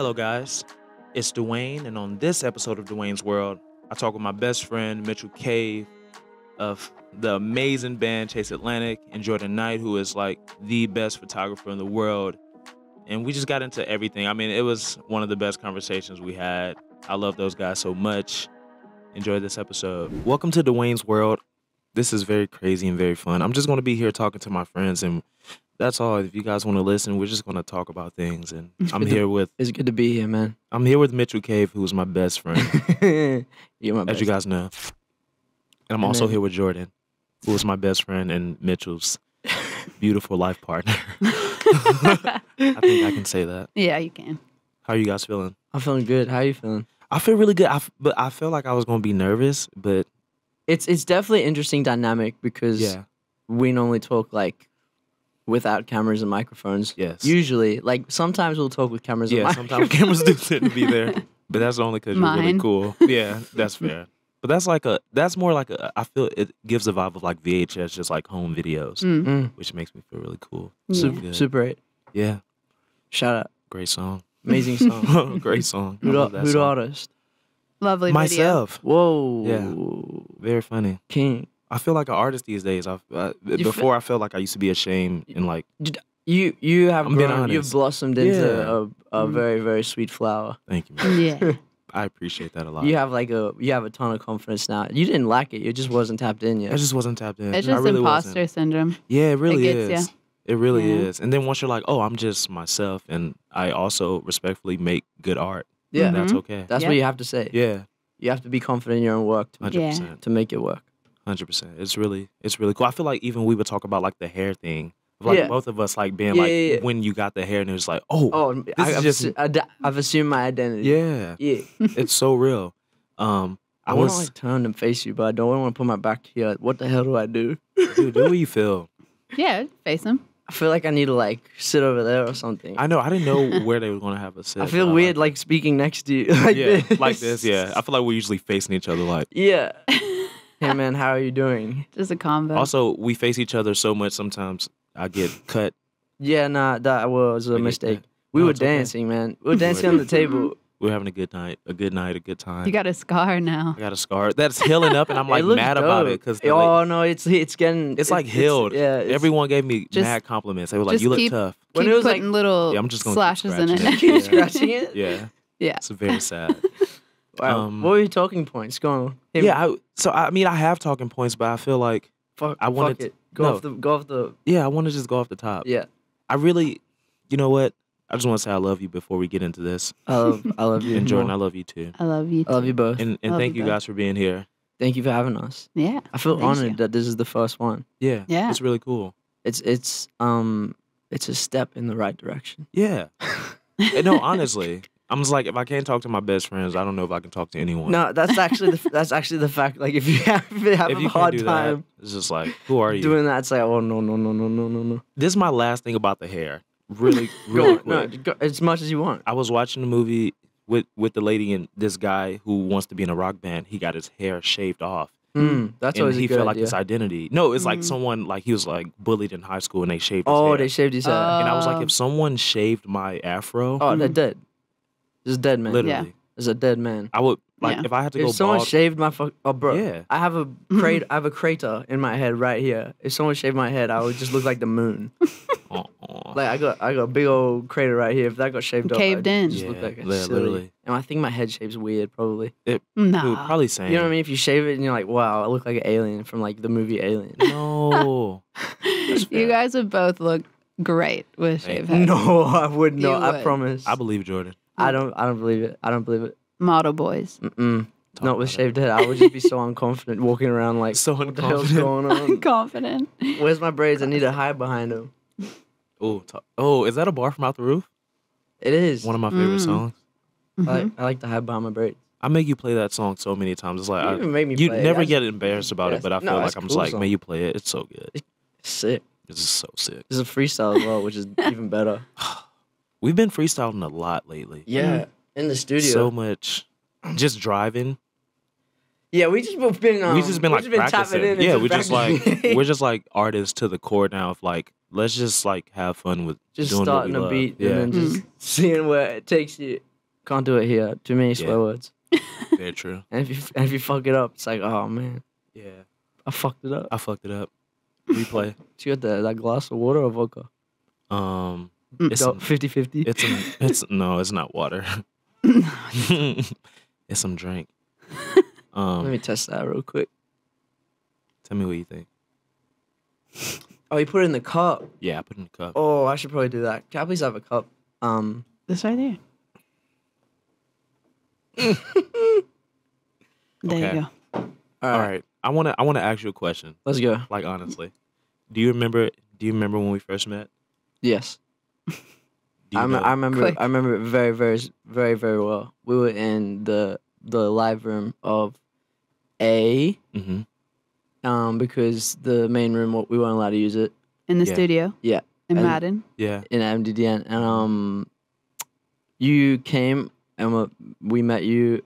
Hello guys, it's De'Wayne, and on this episode of De'Wayne's World, I talk with my best friend Mitchel Cave of the amazing band Chase Atlantic and Jordan Knight, who is like the best photographer in the world. And we just got into everything. I mean, it was one of the best conversations we had. I love those guys so much. Enjoy this episode. Welcome to De'Wayne's World. This is very crazy and very fun. I'm just going to be here talking to my friends, and that's all. If you guys want to listen, we're just going to talk about things. And It's good to be here, man. I'm here with Mitchel Cave, who's my best friend. You're my best friend. As you guys know. And I'm also here with Jordan, who is my best friend and Mitchel's beautiful life partner. I think I can say that. Yeah, you can. How are you guys feeling? I'm feeling good. How are you feeling? I feel really good, but I feel like I was going to be nervous, but... It's definitely an interesting dynamic because we normally talk, like, without cameras and microphones. Yes. Usually. Like, sometimes we'll talk with cameras and microphones. Yeah, sometimes cameras do tend to be there. But that's only because you're really cool. Yeah, that's fair. But that's like a, that's more like a, I feel it gives a vibe of like VHS, just like home videos, which makes me feel really cool. Yeah. Super 8. Yeah. Shout out. Great song. Amazing song. Great song. Good artist. Lovely myself. Video. Whoa. Yeah. Very funny. King. I feel like an artist these days. I felt like I used to be ashamed and like you've blossomed into a very, very sweet flower. Thank you, man. Yeah. I appreciate that a lot. You have like a ton of confidence now. You didn't lack it. You just wasn't tapped in yet. I just wasn't tapped in. It's just really imposter syndrome. Yeah, it really is. Yeah. It really is. And then once you're like, oh, I'm just myself, and I also respectfully make good art. Yeah, that's okay. That's what you have to say. Yeah, you have to be confident in your own work. 100% to make it work. 100%. It's really cool. I feel like even we would talk about like the hair thing. Like both of us like being when you got the hair and it was like, I've assumed my identity. Yeah. Yeah. It's so real. I want to like turn and face you, but I don't want to put my back here. Like, what the hell do I do? Dude, do what you feel. Yeah, face him. I feel like I need to like sit over there or something. I know. I didn't know where they were going to have us sit. I feel weird like speaking next to you like this. Like this, yeah. I feel like we're usually facing each other like. Yeah. Hey man, how are you doing? Just a combo. Also, we face each other so much sometimes I get cut. Yeah, nah, that was a mistake. We were dancing, man. We were dancing on the table. We were having a good time. You got a scar now. I got a scar. That's healing up, and I'm like mad about it because it's like healed. Yeah, everyone gave me mad compliments. They were like, "You look tough." When it was like little slashes in it, keep scratching it. Yeah, yeah. It's very sad. Wow. What were your talking points? Go on. Yeah, I have talking points, but I feel like I want to go off the. Yeah, I want to just go off the top. Yeah, I really, you know what? I just want to say I love you before we get into this. I love you, and Jordan, I love you too. I love you. Too. I love you both. And thank you guys for being here. Thank you for having us. Yeah, I feel honored that this is the first one. Yeah, yeah, it's really cool. It's a step in the right direction. Yeah, no, honestly. I'm just like, if I can't talk to my best friends, I don't know if I can talk to anyone. No, that's actually the fact. Like, if you have a hard time, it's just like, who are you? Doing that, it's like, oh, no. This is my last thing about the hair. Really, really quick. No, as much as you want. I was watching a movie with the lady and this guy who wants to be in a rock band. He got his hair shaved off. He felt like his identity. No, it's like someone like he was like bullied in high school and they shaved his hair. Oh, they shaved his hair. And I was like, if someone shaved my afro. Oh, they're dead. It's a dead man. Literally. Yeah. It's a dead man. I would, like, if I had to go bald. If someone shaved my bro. Yeah. I have a crater in my head right here. If someone shaved my head, I would just look like the moon. Like, I got a big old crater right here. If that got shaved off, I just look like a silly. And I think my head shape's weird, probably. It probably same. You know what I mean? If you shave it and you're like, wow, I look like an alien from, like, the movie Alien. No. You guys would both look great with shaved heads. No, I would not. I promise. I believe Jordan. I don't believe it. I don't believe it. Model boys. Not with shaved head. I would just be so unconfident walking around like, so what the hell's going on? Unconfident. Where's my braids? I need to hide behind them. Oh, is that a bar from Out the Roof? It is. One of my favorite songs. I like to hide behind my braids. I make you play that song so many times. It's like you never get embarrassed about it, but I feel like I'm just like, may you play it? It's so good. It's sick. It's so sick. It's a freestyle as well, which is even better. We've been freestyling a lot lately. Yeah, in the studio. So much. Just driving. Yeah, we've just been practicing. Yeah, we're just like artists to the core now. Of like, let's just like have fun with just doing starting what we love. Beat and then just seeing where it takes you. Can't do it here. Too many swear words. Very true. And if you fuck it up, it's like, oh, man. Yeah. I fucked it up. I fucked it up. Replay. Did you get that glass of water or vodka? It's 50-50. No, it's not water. It's some drink. Let me test that real quick. Tell me what you think. Oh, you put it in the cup. Yeah, I put it in the cup. Oh, I should probably do that. Can I please have a cup? This right there. There you go. All right. I wanna ask you a question. Let's go. Like honestly. Do you remember when we first met? Yes. I remember it very, very, very, very well. We were in the live room of A. Mm-hmm. Because the main room we weren't allowed to use it. In the studio. Yeah. In Madden. Yeah. In MDDN. And you came and we met you,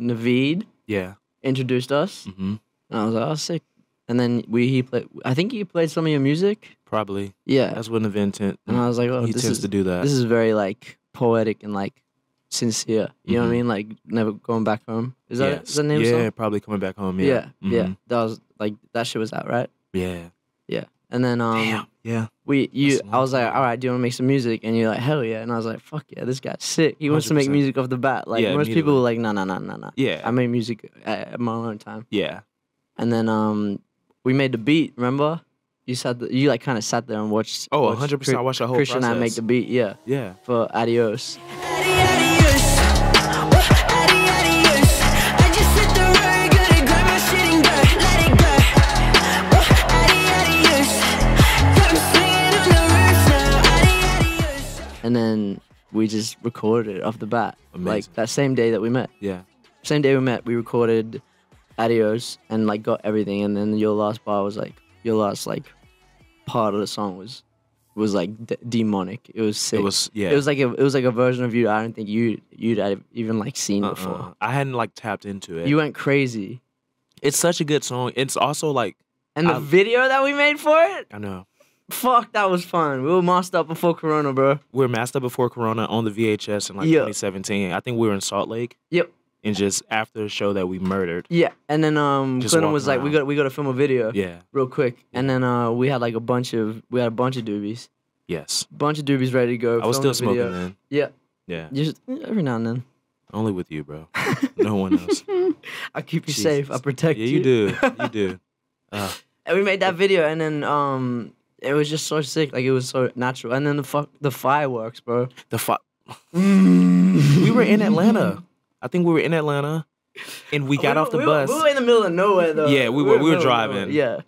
Naveed. Yeah. Introduced us. Mm-hmm. And I was like, oh, sick. And then he played. I think he played some of your music. Probably. Yeah. That's what Naveed tends. And I was like, oh, he tends to do that. This is very like poetic and like sincere. You know what I mean? Like never going back home. Is that is that name? Yeah, song? Probably coming back home. Yeah. Mm-hmm. Yeah. That was like that shit was out, right? Yeah. Yeah. And then damn. Yeah. I was like, all right, do you want to make some music? And you're like, hell yeah. And I was like, fuck yeah, this guy's sick. He wants 100%. To make music off the bat. Like most people were like, no. Yeah. I made music at my own time. Yeah. And then we made the beat. Remember? You like kind of sat there and watched. Oh, 100%. I watched the whole Christian process. And I make the beat. Yeah. Yeah. For Adios. And then we just recorded it off the bat. Amazing. Like that same day that we met. Yeah. Same day we met, we recorded Adios and like got everything. And then your last bar was like, your last like part of the song was like demonic. It was sick. It was it was like a version of you I don't think you'd even like seen before. I hadn't like tapped into it. You went crazy. It's such a good song. It's also like the video that we made for it. I know. Fuck, that was fun. We were masked up before Corona, bro. We were masked up before Corona on the VHS in like 2017. I think we were in Salt Lake. Yep. And just after the show that we murdered. Yeah. And then Clinton was like, we got to film a video. Yeah. Real quick. And then we had like a bunch of doobies. Yes. Bunch of doobies ready to go. I was still smoking then. Yeah. Yeah. Just every now and then. Only with you, bro. No one else. I keep you safe. I protect you. Yeah, you do. And we made that video, and then it was just so sick. Like, it was so natural. And then the fireworks, bro. We were in Atlanta. I think we were in Atlanta, and we got off the bus. We were in the middle of nowhere, though. Yeah, we were driving. Yeah.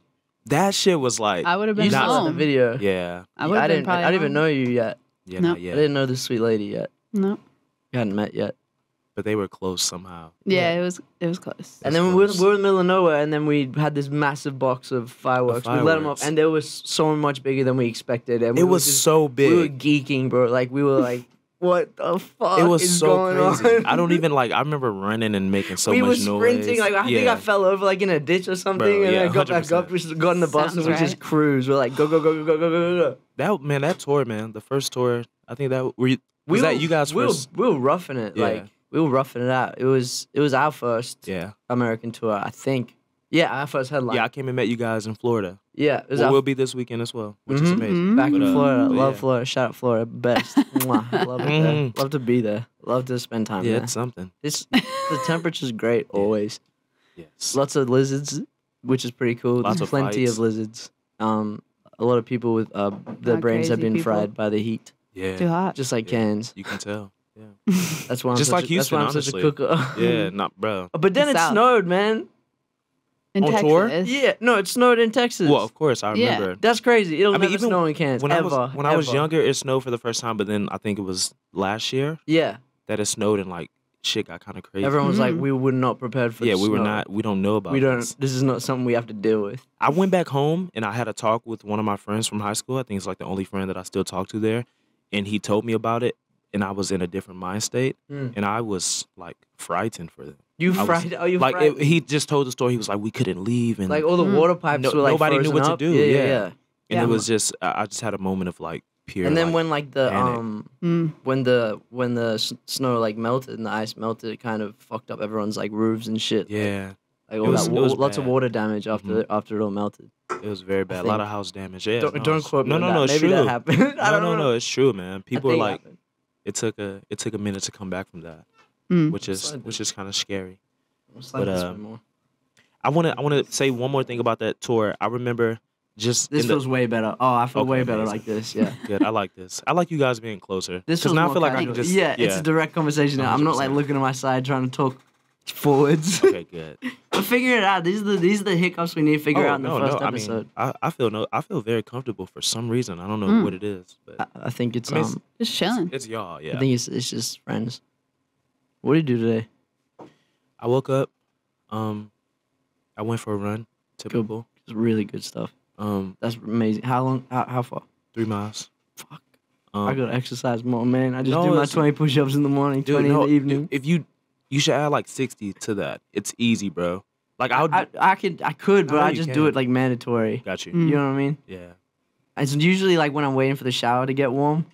That shit was like... I would have been home. The video. Yeah. I didn't even know you yet. Yeah, nope. Not yet. I didn't know this sweet lady yet. No. Nope. We hadn't met yet. But they were close somehow. Yeah, it was close. And then we were in the middle of nowhere, and then we had this massive box of fireworks. We let them off, and they were so much bigger than we expected. And it was so big. We were geeking, bro. Like we were like, "What the fuck?" It was so crazy. I don't even like. I remember running and making so much noise. We were sprinting. Like I think I fell over like in a ditch or something, and I got 100%. Back up. We just got in the bus and we just cruised. We're like, go. That tour, man, the first tour. I think that was you guys first. We were roughing it like. We were roughing it out. It was our first American tour, I think. Yeah, our first headline. Yeah, I came and met you guys in Florida. Yeah. It was we'll be this weekend as well, which is amazing. Back in Florida. Love Florida. Shout out Florida. Best. Mwah. Love it there. Love to be there. Love to spend time there. Yeah, it's something. The temperature's great always. Yes. Lots of lizards, which is pretty cool. There's plenty of lizards. A lot of people with their brains have been fried by the heat. Yeah. Too hot. Just like Cairns. You can tell. Yeah. That's why I'm just such a cooker. Yeah, not bro. But then it snowed, man. In Texas. Tour? Yeah, no, it snowed in Texas. Well, of course, I remember. Yeah. That's crazy. It'll never snow in Cairns, when I was younger, it snowed for the first time, but then I think it was last year. Yeah. That it snowed and like shit got kind of crazy. Everyone was like, we were not prepared for snow. Yeah, we don't know about it. This is not something we have to deal with. I went back home and I had a talk with one of my friends from high school. I think it's like the only friend that I still talk to there. And he told me about it. And I was in a different mind state, and I was like frightened for them. Are you frightened? He just told the story. He was like, we couldn't leave, and like all the water pipes were like nobody knew what to do. And it was just, I just had a moment of like pure. And then like, when like the panic. When the snow like melted and the ice melted, it kind of fucked up everyone's like roofs and shit. Yeah. Like all that, lots of water damage after it all melted. It was very bad. A lot of house damage. Yeah, don't quote me. No, it's true. That happened. I don't know. It's true, man. People are like, it took a minute to come back from that, which is kind of scary. But I want to say one more thing about that tour. I remember just this feels way better. Oh, I feel way better like this. Yeah, good. I like this. I like you guys being closer. This feels more casual. Yeah, it's a direct conversation now. I'm not like looking to my side trying to talk forwards. Okay, good. But figure it out. These are the hiccups we need to figure out in the first episode. I mean, I feel very comfortable for some reason. I don't know what it is, but I think it's just chilling. It's y'all, yeah. I think it's just friends. What did you do today? I woke up. I went for a run. Typical. It's really good stuff. That's amazing. How long? How far? 3 miles. Fuck. I gotta exercise more, man. I just do my 20 push-ups in the morning, 20 in the evening. If you. You should add like 60 to that. It's easy, bro. Like I could, but I just do it like mandatory. Got you. You know what I mean? Yeah. It's usually like when I'm waiting for the shower to get warm.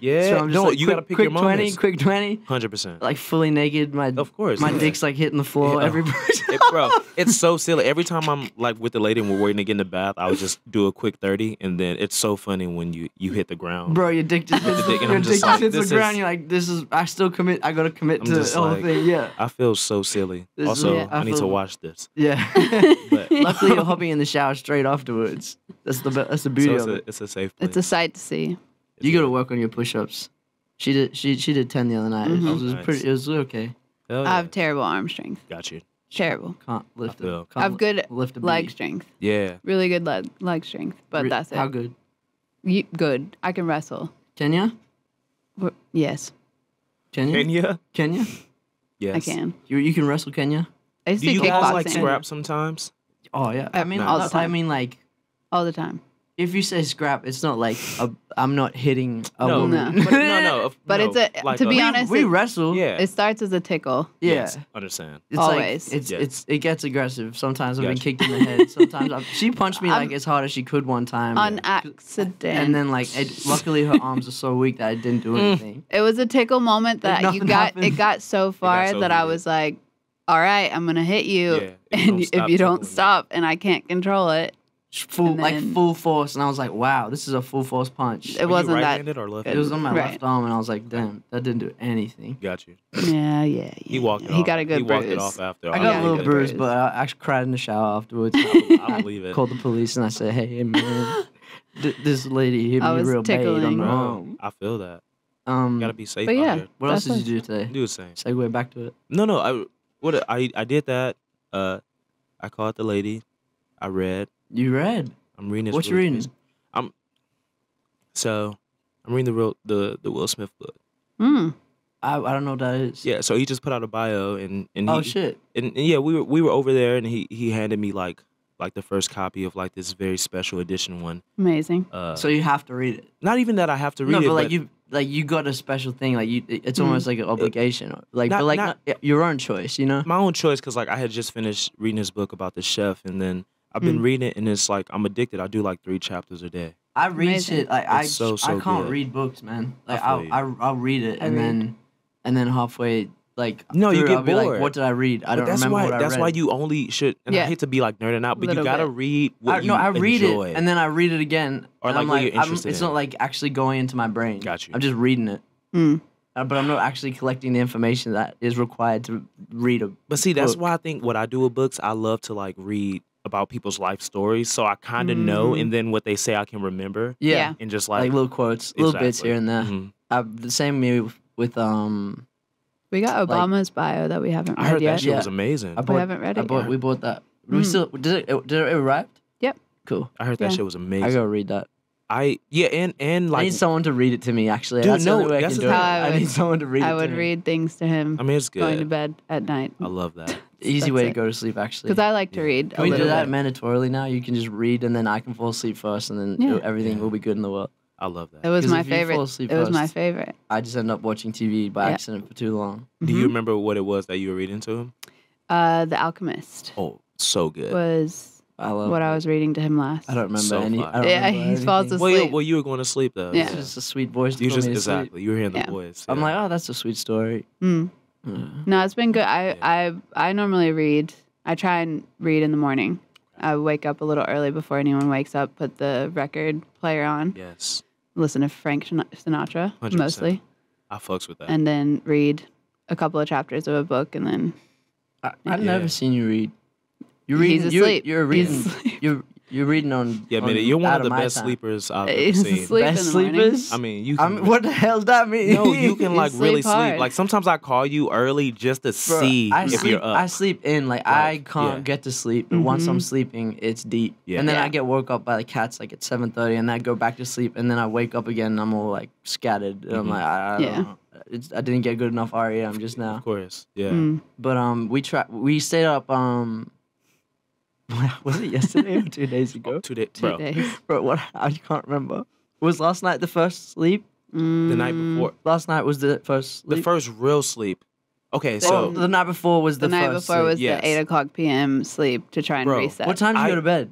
Yeah. So I'm just like, you gotta pick your moments. Quick 20. 100%. Like fully naked. My dick's like hitting the floor. Bro, it's so silly. Every time I'm like with the lady and we're waiting to get in the bath, I would just do a quick 30, and then it's so funny when you hit the ground. Bro, your dick just hits the ground. You're like, this is. I gotta commit to the whole thing. Yeah. I feel so silly. Also, I need to watch this. Yeah. Luckily, you're hopping in the shower straight afterwards. That's the beauty of it. It's a safe place. It's a sight to see. You got to work on your push-ups. She did 10 the other night. It was okay. Yeah. I have terrible arm strength. Got you. Terrible. Can't lift it. I have good leg strength. Yeah. Really good leg strength, but that's it. How good? Good. I can wrestle. Kenya? Yes. Kenya? Yes. I can. You can wrestle Kenya? I used to do kickboxing. Do you guys like scrap sometimes? Oh, yeah. All the time. If you say scrap, it's not like I'm not hitting a woman. No. But it's like to be honest, we wrestle. Yeah. It starts as a tickle. Yeah. Yes, understand. It's always. Like, it gets aggressive. Sometimes I've been kicked in the head. Sometimes she punched me like as hard as she could one time. On accident. And then like luckily her arms are so weak that I didn't do anything. It was a tickle moment that it got so far that I was like, all right, I'm gonna hit you, and if you don't stop, and I can't control it. Full force, and I was like, wow, this is a full force punch. It wasn't right-handed or left-handed? It was on my left arm, and I was like, damn, that didn't do anything. Got you. Yeah. He walked it off. He got a good bruise. He walked it off after. I got a little bruise, but I actually cried in the shower afterwards. I believe it. I called the police, and I said, hey, man, this lady hit me real bad on my arm. I feel that. You gotta be safe out here. What else did you do today? Do the same. Segue back to it. No, I did that. I called the lady. I read. You read? I'm reading. What you reading? I'm reading the Will Smith book. I don't know what that is. Yeah, so he just put out a bio and we were over there and he handed me like the first copy of like this very special edition one. Amazing. So you have to read it. Not even that I have to read it. No, but you got a special thing. Like it's almost like an obligation. Not your own choice. You know, my own choice because like I had just finished reading this book about the chef and then. I've been reading it, and it's like, I'm addicted. I do like 3 chapters a day. I read shit. Like, I can't read books, man. Like, I'll read it, and then halfway, like, no, you get bored. Like, what did I read? I don't remember what I read. That's why you only should, I hate to be, like, nerding out, but you gotta read what you enjoy. No, I read it, and then I read it again. Or, like, what you're interested in. It's not, like, actually going into my brain. Got you. I'm just reading it. But I'm not actually collecting the information that is required to read a book. But see, that's why I think what I do with books, I love to, like, read about people's life stories, so I kind of know, and then what they say I can remember. Yeah, and just like little quotes, little bits here and there. The same with we got Obama's bio that we haven't read yet. I heard that shit was amazing. We haven't read it. We bought that. We still did it arrive? Yep. Cool. I heard that shit was amazing. I gotta read that. And like I need someone to read it to me. Actually, dude, I need someone to read it to me. I would read things to him. I mean, it's good. Going to bed at night. I love that. Easy way to go to sleep, actually. Because I like to read. Can we do that mandatorily now? You can just read, and then I can fall asleep first, and then everything will be good in the world. I love that. It was my favorite. It was my favorite. I just end up watching TV by accident for too long. Do you remember what it was that you were reading to him? The Alchemist. Oh, so good. Was what I was reading to him last. I don't remember anything. He falls asleep. Well, you were going to sleep though. Yeah, it's just a sweet voice. You were hearing the voice. Yeah. I'm like, oh, that's a sweet story. Mm. Mm. No, it's been good. I normally read. I try and read in the morning. I wake up a little early before anyone wakes up. Put the record player on. Yes. Listen to Frank Sinatra 100%. Mostly. I fucks with that. And then read a couple of chapters of a book, and then. I've never seen you read. You're reading on. Yeah, man, you're one of the best sleepers I've ever seen. Best sleepers? I mean, you. What the hell does that mean? No, you can like really sleep. Like sometimes I call you early just to see if you're up. I sleep in. Like I can't get to sleep, but once I'm sleeping, it's deep. And then I get woke up by the cats like at 7:30, and I go back to sleep, and then I wake up again, and I'm all like scattered. And I'm like, I didn't get good enough REM just now. Of course, yeah. But we stayed up. Was it yesterday or 2 days ago? Oh, 2 days, bro. 2 days. Bro, what? I can't remember. Was last night the first sleep? Mm. The night before. Last night was the first sleep? The first real sleep. Okay, so. The night before was the first sleep. The night before was the 8 o'clock p.m. sleep to try and reset. What time did you go to bed?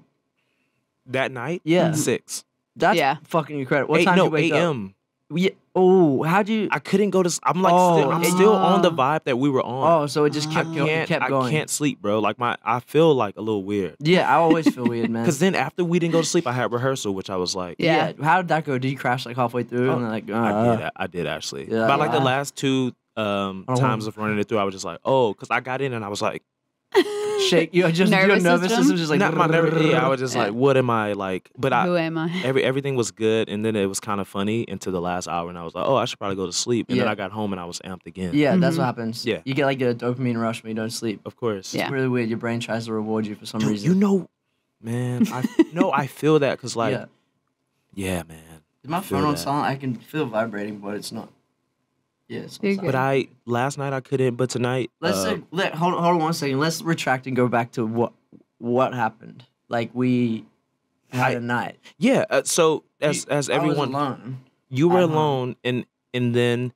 That night? Yeah. 6. That's fucking incredible. What time did you wake up? No, 8 a.m. Yeah. Oh, how'd you? I couldn't go to. I'm like, I'm still on the vibe that we were on. Oh, so it just kept going. I can't sleep, bro. Like I feel like a little weird. Yeah, I always feel weird, man. Because then after we didn't go to sleep, I had rehearsal, which I was like, yeah. How did that go? Did you crash like halfway through? And then like, I did actually. Yeah, but like the last two times of running it through, I was just like, oh, because I got in and I was like, shake. Your nervous system just like my nervous. Yeah, I was just like, what am I like? But who am I? Everything was good, and then it was kind of funny into the last hour, and I was like, oh, I should probably go to sleep. And then I got home and I was amped again. Yeah, that's what happens. Yeah, you get like a dopamine rush when you don't sleep. Of course, it's really weird. Your brain tries to reward you for some reason. You know, man. I feel that because like, yeah, man. Is my phone on silent? I can feel vibrating, but it's not. Yeah, but last night I couldn't, but tonight. Let's hold on 1 second. Let's retract and go back to what happened. Like we had a night. Yeah. So as everyone, I was alone. You were alone, and then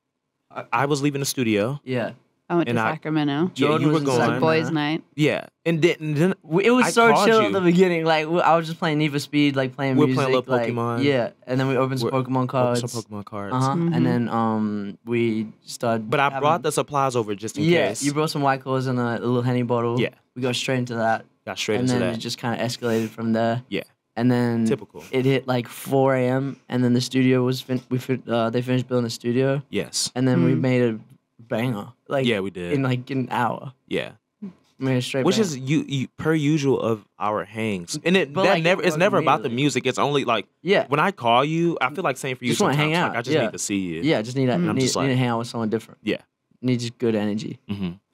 I was leaving the studio. Yeah. I went to Sacramento. Yeah, you were going. Boys' night. Yeah, and then it was so chill at the beginning. Like I was just playing Need for Speed, like playing music. We're playing a little Pokemon. Like, yeah, and then we opened some Pokemon cards. And then we started. But I brought the supplies over just in case. You brought some White Claws and a little Henny bottle. Yeah, we got straight into that. And then it just kind of escalated from there. Yeah. And then it hit like 4 a.m. And then the studio was they finished building the studio. Yes. And then we made a banger. Like, yeah, we did. In like an hour. Yeah. Which is per usual of our hangs. And it's never about the music. It's only like when I call you, I feel like same for you. Just want to hang out. Like, I just need to see you. Yeah, I just need that. I'm just like, need to hang out with someone different. Yeah. Need just good energy.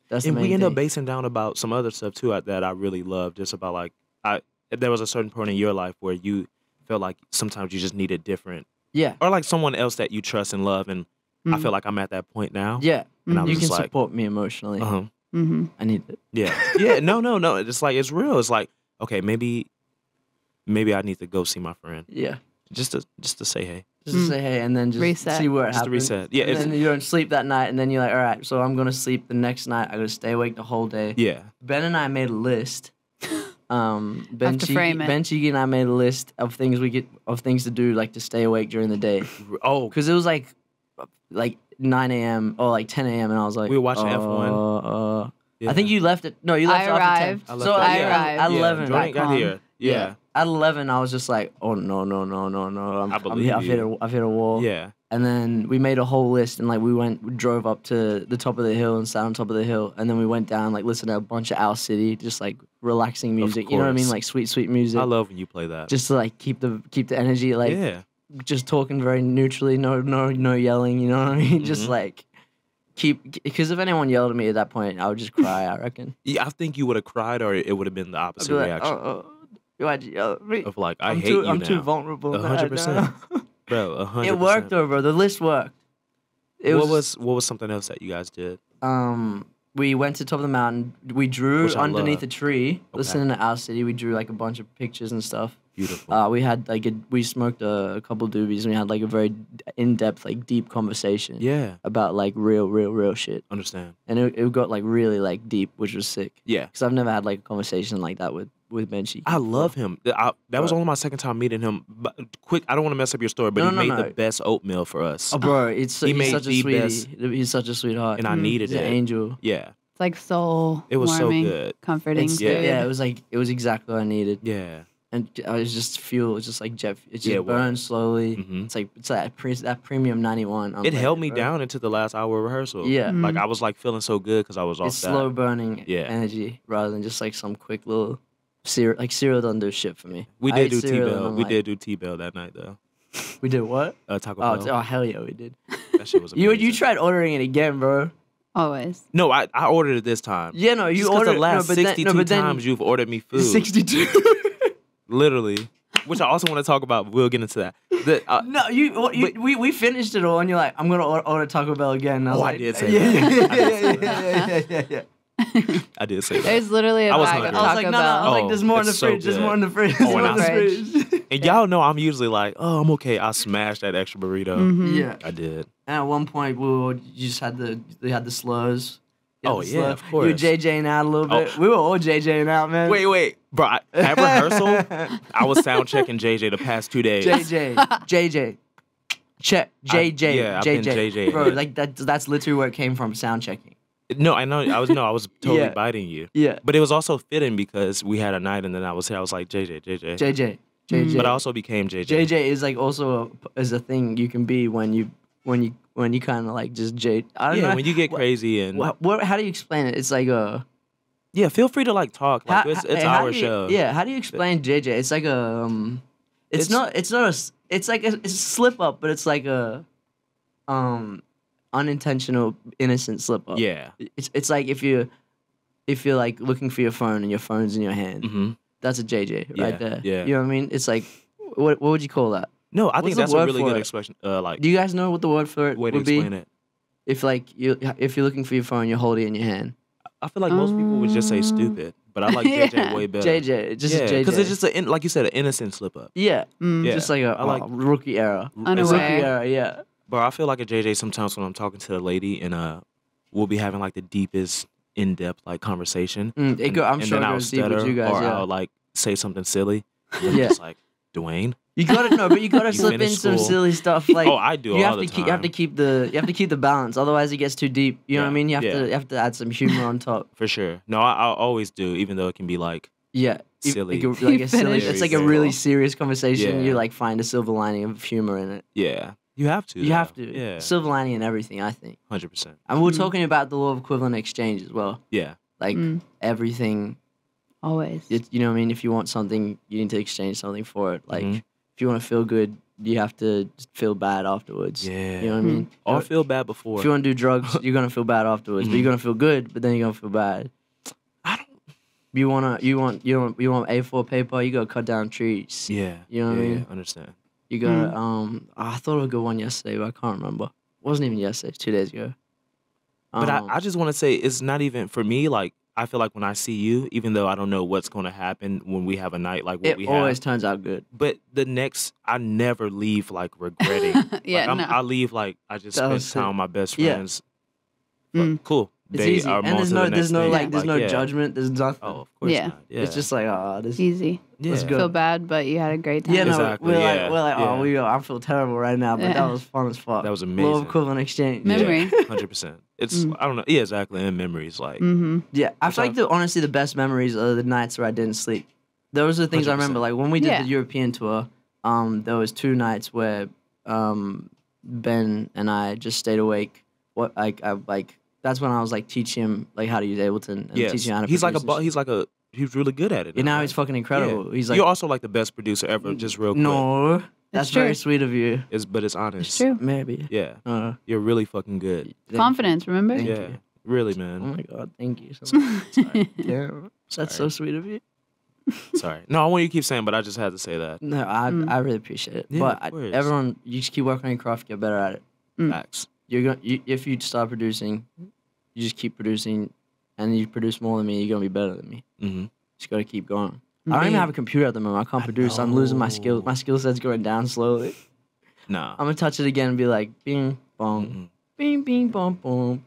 That's the main thing. And we end up basing down about some other stuff too that I really love. Just about like there was a certain point in your life where you felt like sometimes you just needed different. Yeah. Or like someone else that you trust and love, and I feel like I'm at that point now. Yeah. And I was just like, you can support me emotionally. I need it. Yeah. Yeah. No. It's like, it's real. It's like, okay, maybe I need to go see my friend. Yeah. Just to say hey. Just to say hey, and then just reset. See where it happens. Just to reset. Yeah. And then you don't sleep that night, and then you're like, all right, so I'm going to sleep the next night. I'm going to stay awake the whole day. Yeah. Ben and I made a list. Ben Chigi and I made a list of things to do, like to stay awake during the day. Oh. Because it was like 9 a.m. or like 10 a.m. and I was like, we were watching F1. I think you left it. No, you left after 10. So I arrived at 11. Jordan got here. Yeah. At 11, I was just like, oh no. I've hit a wall. Yeah. And then we made a whole list, and like we drove up to the top of the hill and sat on top of the hill, and then we went down, like listened to a bunch of Owl City, just like relaxing music. You know what I mean? Like sweet music. I love when you play that. Just to like keep the energy. Like just talking very neutrally, no yelling, you know what I mean? Just like because if anyone yelled at me at that point, I would just cry, I reckon. Yeah, I think you would have cried, or it would have been the opposite reaction. Why'd you yell at me? Of like, I hate you now. I'm too vulnerable. 100%. Bro, 100%. It worked though, bro. The list worked. What was something else that you guys did? We went to the top of the mountain. We drew underneath a tree, listening to Our City. We drew like a bunch of pictures and stuff. Beautiful. We had like we smoked a couple doobies, and we had like a very in-depth, like deep conversation. Yeah. About like real shit. Understand. And it got like really like deep, which was sick. Yeah. Because I've never had like a conversation like that with with Benji. I love him. That was only my second time meeting him. But quick, I don't want to mess up your story, but he made the best oatmeal for us. Oh, bro, he's such a sweetie. He's such a sweetheart. And I needed it. He's an angel. Yeah. It's like soul. It was warming, so good, comforting. Yeah, it was like exactly what I needed. Yeah. And I was just fuel. It's just like jet. It just burns slowly. Mm-hmm. It's like that premium 91. It held me down into the last hour of rehearsal. Yeah, mm-hmm. Like I was like feeling so good because I was off. It's slow burning energy rather than just like some quick little cereal. Like cereal doesn't do shit for me. We did do T-Bell. We did do T-Bell that night though. We did what? Taco Bell. Oh hell yeah, we did. That shit was amazing. You tried ordering it again, bro. Always. No, I ordered it this time. Yeah, no, you ordered the last 62 times you've ordered me food. 62. Literally, which I also want to talk about. We'll get into that. No, we finished it all, and you're like, I'm gonna order Taco Bell again. And I was like, I did say that. I did say that. There's literally a bag of Taco Bell. I was like, no, I was like, there's more in the fridge. There's more in the fridge. There's more in the fridge. And y'all know I'm usually like, oh, I'm okay. I smashed that extra burrito. Mm-hmm. Yeah, I did. And at one point, you just had they had the slurs. Oh, yeah, of course. You were JJing out a little bit. We were all JJing out, man. Wait. Bro, at rehearsal, I was sound checking JJ the past 2 days. JJ. Check. JJ. Yeah, I've been JJ. Bro, like that's literally where it came from, sound checking. No, I know. I was totally biting you. Yeah. But it was also fitting because we had a night and then I was here. I was like, JJ. But I also became JJ. JJ is like also a thing you can be when you kind of like just I don't know. Yeah, when you get crazy and how do you explain it? It's like a Feel free to like talk. Like it's our show. Yeah. How do you explain JJ? It's like a it's a slip up, but it's like a unintentional innocent slip up. Yeah. It's like if you're like looking for your phone and your phone's in your hand. Mm-hmm. That's a JJ right there. Yeah. You know what I mean? It's like what would you call that? No, I think that's a really good expression. Do you guys know what the word for it would be? Way to explain it. If like if you're looking for your phone, you're holding it in your hand. I feel like most people would just say stupid, but I like JJ way better. JJ, JJ, because it's just like you said, an innocent slip up. Yeah, just like a rookie error. Rookie error, yeah. But I feel like a JJ sometimes when I'm talking to a lady and we'll be having like the deepest, in depth like conversation. I'm sure I'll stutter you guys, or I'll like say something silly. And yeah, just like Dwayne. You gotta slip in some silly stuff. Like I do all the time. You have to keep the balance. Otherwise, it gets too deep. You know what I mean? You have to add some humor on top. For sure. No, I always do, even though it can be like silly. It's like a really serious conversation. Yeah. You like find a silver lining of humor in it. Yeah, you have to. You have to. Yeah, silver lining in everything. I think. 100%. And we're talking about the law of equivalent exchange as well. Yeah. Like everything. Always. You know what I mean? If you want something, you need to exchange something for it. Like. Mm-hmm. If you want to feel good, you have to feel bad afterwards. Yeah. You know what I mean? Or feel bad before. If you want to do drugs, you're going to feel bad afterwards. But you're going to feel good, but then you're going to feel bad. I don't... You want A4 paper, you got to cut down trees. Yeah. You know what I mean? Yeah, understand. You got to... I thought of a good one yesterday, but I can't remember. It wasn't even yesterday. It was 2 days ago. But I just want to say, it's not even... For me, like... I feel like when I see you, even though I don't know what's going to happen when we have a night like what we have. It always turns out good. But the next, I never leave like regretting. I leave like I just spent time with my best friends. Yeah. Cool. It's easy. And there's no judgment. There's nothing. Oh, of course not. Yeah. It's just like, oh, this is easy. Yeah. It's good. Feel bad, but you had a great time. Yeah, no, exactly. I feel terrible right now, but that was fun as fuck. That was amazing. Love equivalent exchange. Memory. 100%. It's, I don't know. Yeah, exactly. And memories, like. Mm-hmm. Yeah. I feel like, honestly, the best memories are the nights where I didn't sleep. Those are the things 100%. I remember. Like, when we did the European tour, there was 2 nights where Ben and I just stayed awake. That's when I was like teaching him like how to use Ableton and teaching him how to produce. He's really good at it. And now he's fucking incredible. Yeah. He's like, you're also like the best producer ever. Just real quick. No, that's very sweet of you. But it's honest. It's true. Maybe. Yeah. You're really fucking good. Confidence, remember? Thank you. Really, man. Oh my god, thank you so much. Sorry. That's so sweet of you. Sorry. No, I want you to keep saying, but I just had to say that. No, I really appreciate it. Yeah, but everyone, you just keep working on your craft, get better at it. Facts. If you start producing, you just keep producing, and you produce more than me, you're gonna be better than me. Mm-hmm. Just gotta keep going. I don't even have a computer at the moment. I can't produce. I'm losing my skills. My skill set's going down slowly. Nah. I'm gonna touch it again and be like, bing, bong, bing, bing, bong, boom.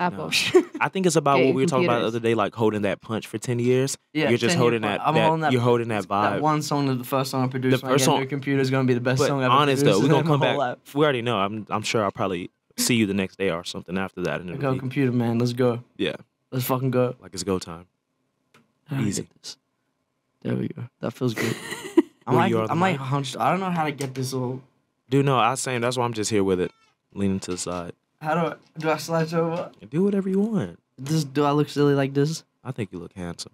Apple. No. I think it's about what we were talking about the other day, like holding that punch for 10 years. Yeah, you're just holding that, you're holding that vibe. That one song to the first song I produced on your computer is going to be the best song ever. Honest though, we're going to come back. We already know. I'm sure I'll probably see you the next day or something after that. And go computer, man. Let's go. Yeah. Let's fucking go. Like it's go time. Easy. There we go. That feels good. I'm like hunched. I don't know how to get this all. Dude, no, I was saying that's why I'm just here with it, leaning to the side. How do I slide over? Do whatever you want. Do I look silly like this? I think you look handsome.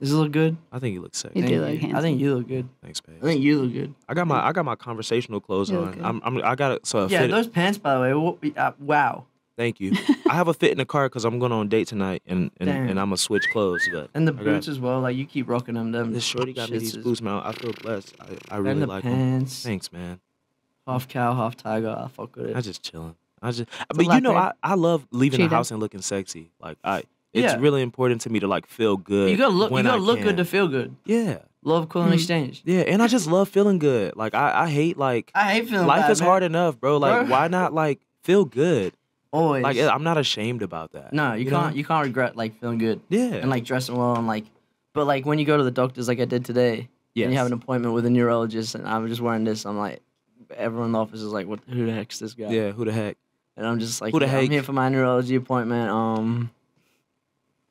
Does it look good? I think you look sexy. You do look handsome. I think you look good. Thanks, babe. I think you look good. I got my conversational clothes on. Those pants, by the way. Wow. Thank you. I have a fit in the car because I'm going on a date tonight, and I'm gonna switch clothes. But and the boots as well. Like you keep rocking them. This shorty got me these boots, man. I feel blessed. I really like pants. Them. Thanks, man. Half cow, half tiger. I fuck with it. I just chilling. But you know, I love leaving the house and looking sexy. Like it's really important to me to like feel good. You gotta look good to feel good. Yeah. Love cool exchange. Yeah, and I just love feeling good. Like I hate feeling life bad, is man. Hard enough, bro. Like why not like feel good? Always. Like I'm not ashamed about that. No, you can't regret like feeling good. Yeah. And like dressing well and like, but like when you go to the doctors like I did today, and you have an appointment with a neurologist and I was just wearing this, I'm like, everyone in the office is like, what? Who the heck's this guy? Yeah, who the heck? And I'm just like, yeah, I'm here for my neurology appointment.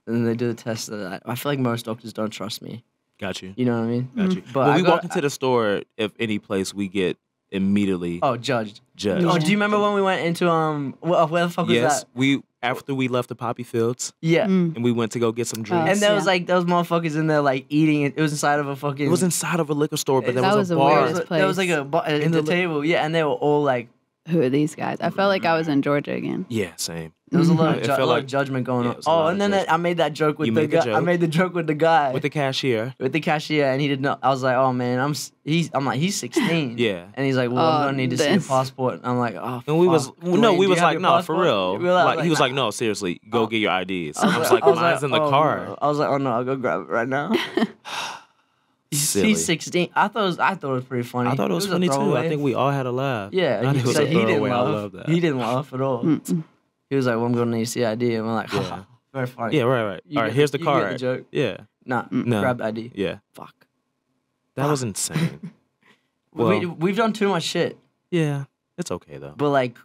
And they do the test of that. I feel like most doctors don't trust me. Got you. You know what I mean? Got you. But when we walk into the store, if any place, we get immediately judged. Yeah. Oh, do you remember when we went into where the fuck was that? After we left the poppy fields, and we went to go get some drinks, and there was like those motherfuckers in there like eating. It was inside of a fucking. It was inside of a liquor store, but there was a bar. There was like a bar in the table, and they were all like. Who are these guys? I felt like I was in Georgia again. Yeah, same. There was a lot of judgment going on. Oh, and then I made that joke with the guy. I made the joke with the guy. With the cashier. With the cashier, and he didn't know. I was like, oh man, he's 16. Yeah. And he's like, well, I'm gonna need to see your passport. And I'm like, oh. And we was like, no, for real. He was like, no, seriously, go get your IDs. I was like, mine's in the car. I was like, oh no, I'll go grab it right now. He's 16. I thought it was pretty funny. I thought it was funny too. I think we all had a laugh. Yeah, he said he didn't laugh. He didn't laugh at all. He was like, well, "I'm going to need CID," and we're like, "Yeah, very funny." Yeah, right. All right, here's the card. You get the joke. Yeah. No. Grab ID. Yeah. Fuck. That was insane. Well, we've done too much shit. Yeah, it's okay though. But like,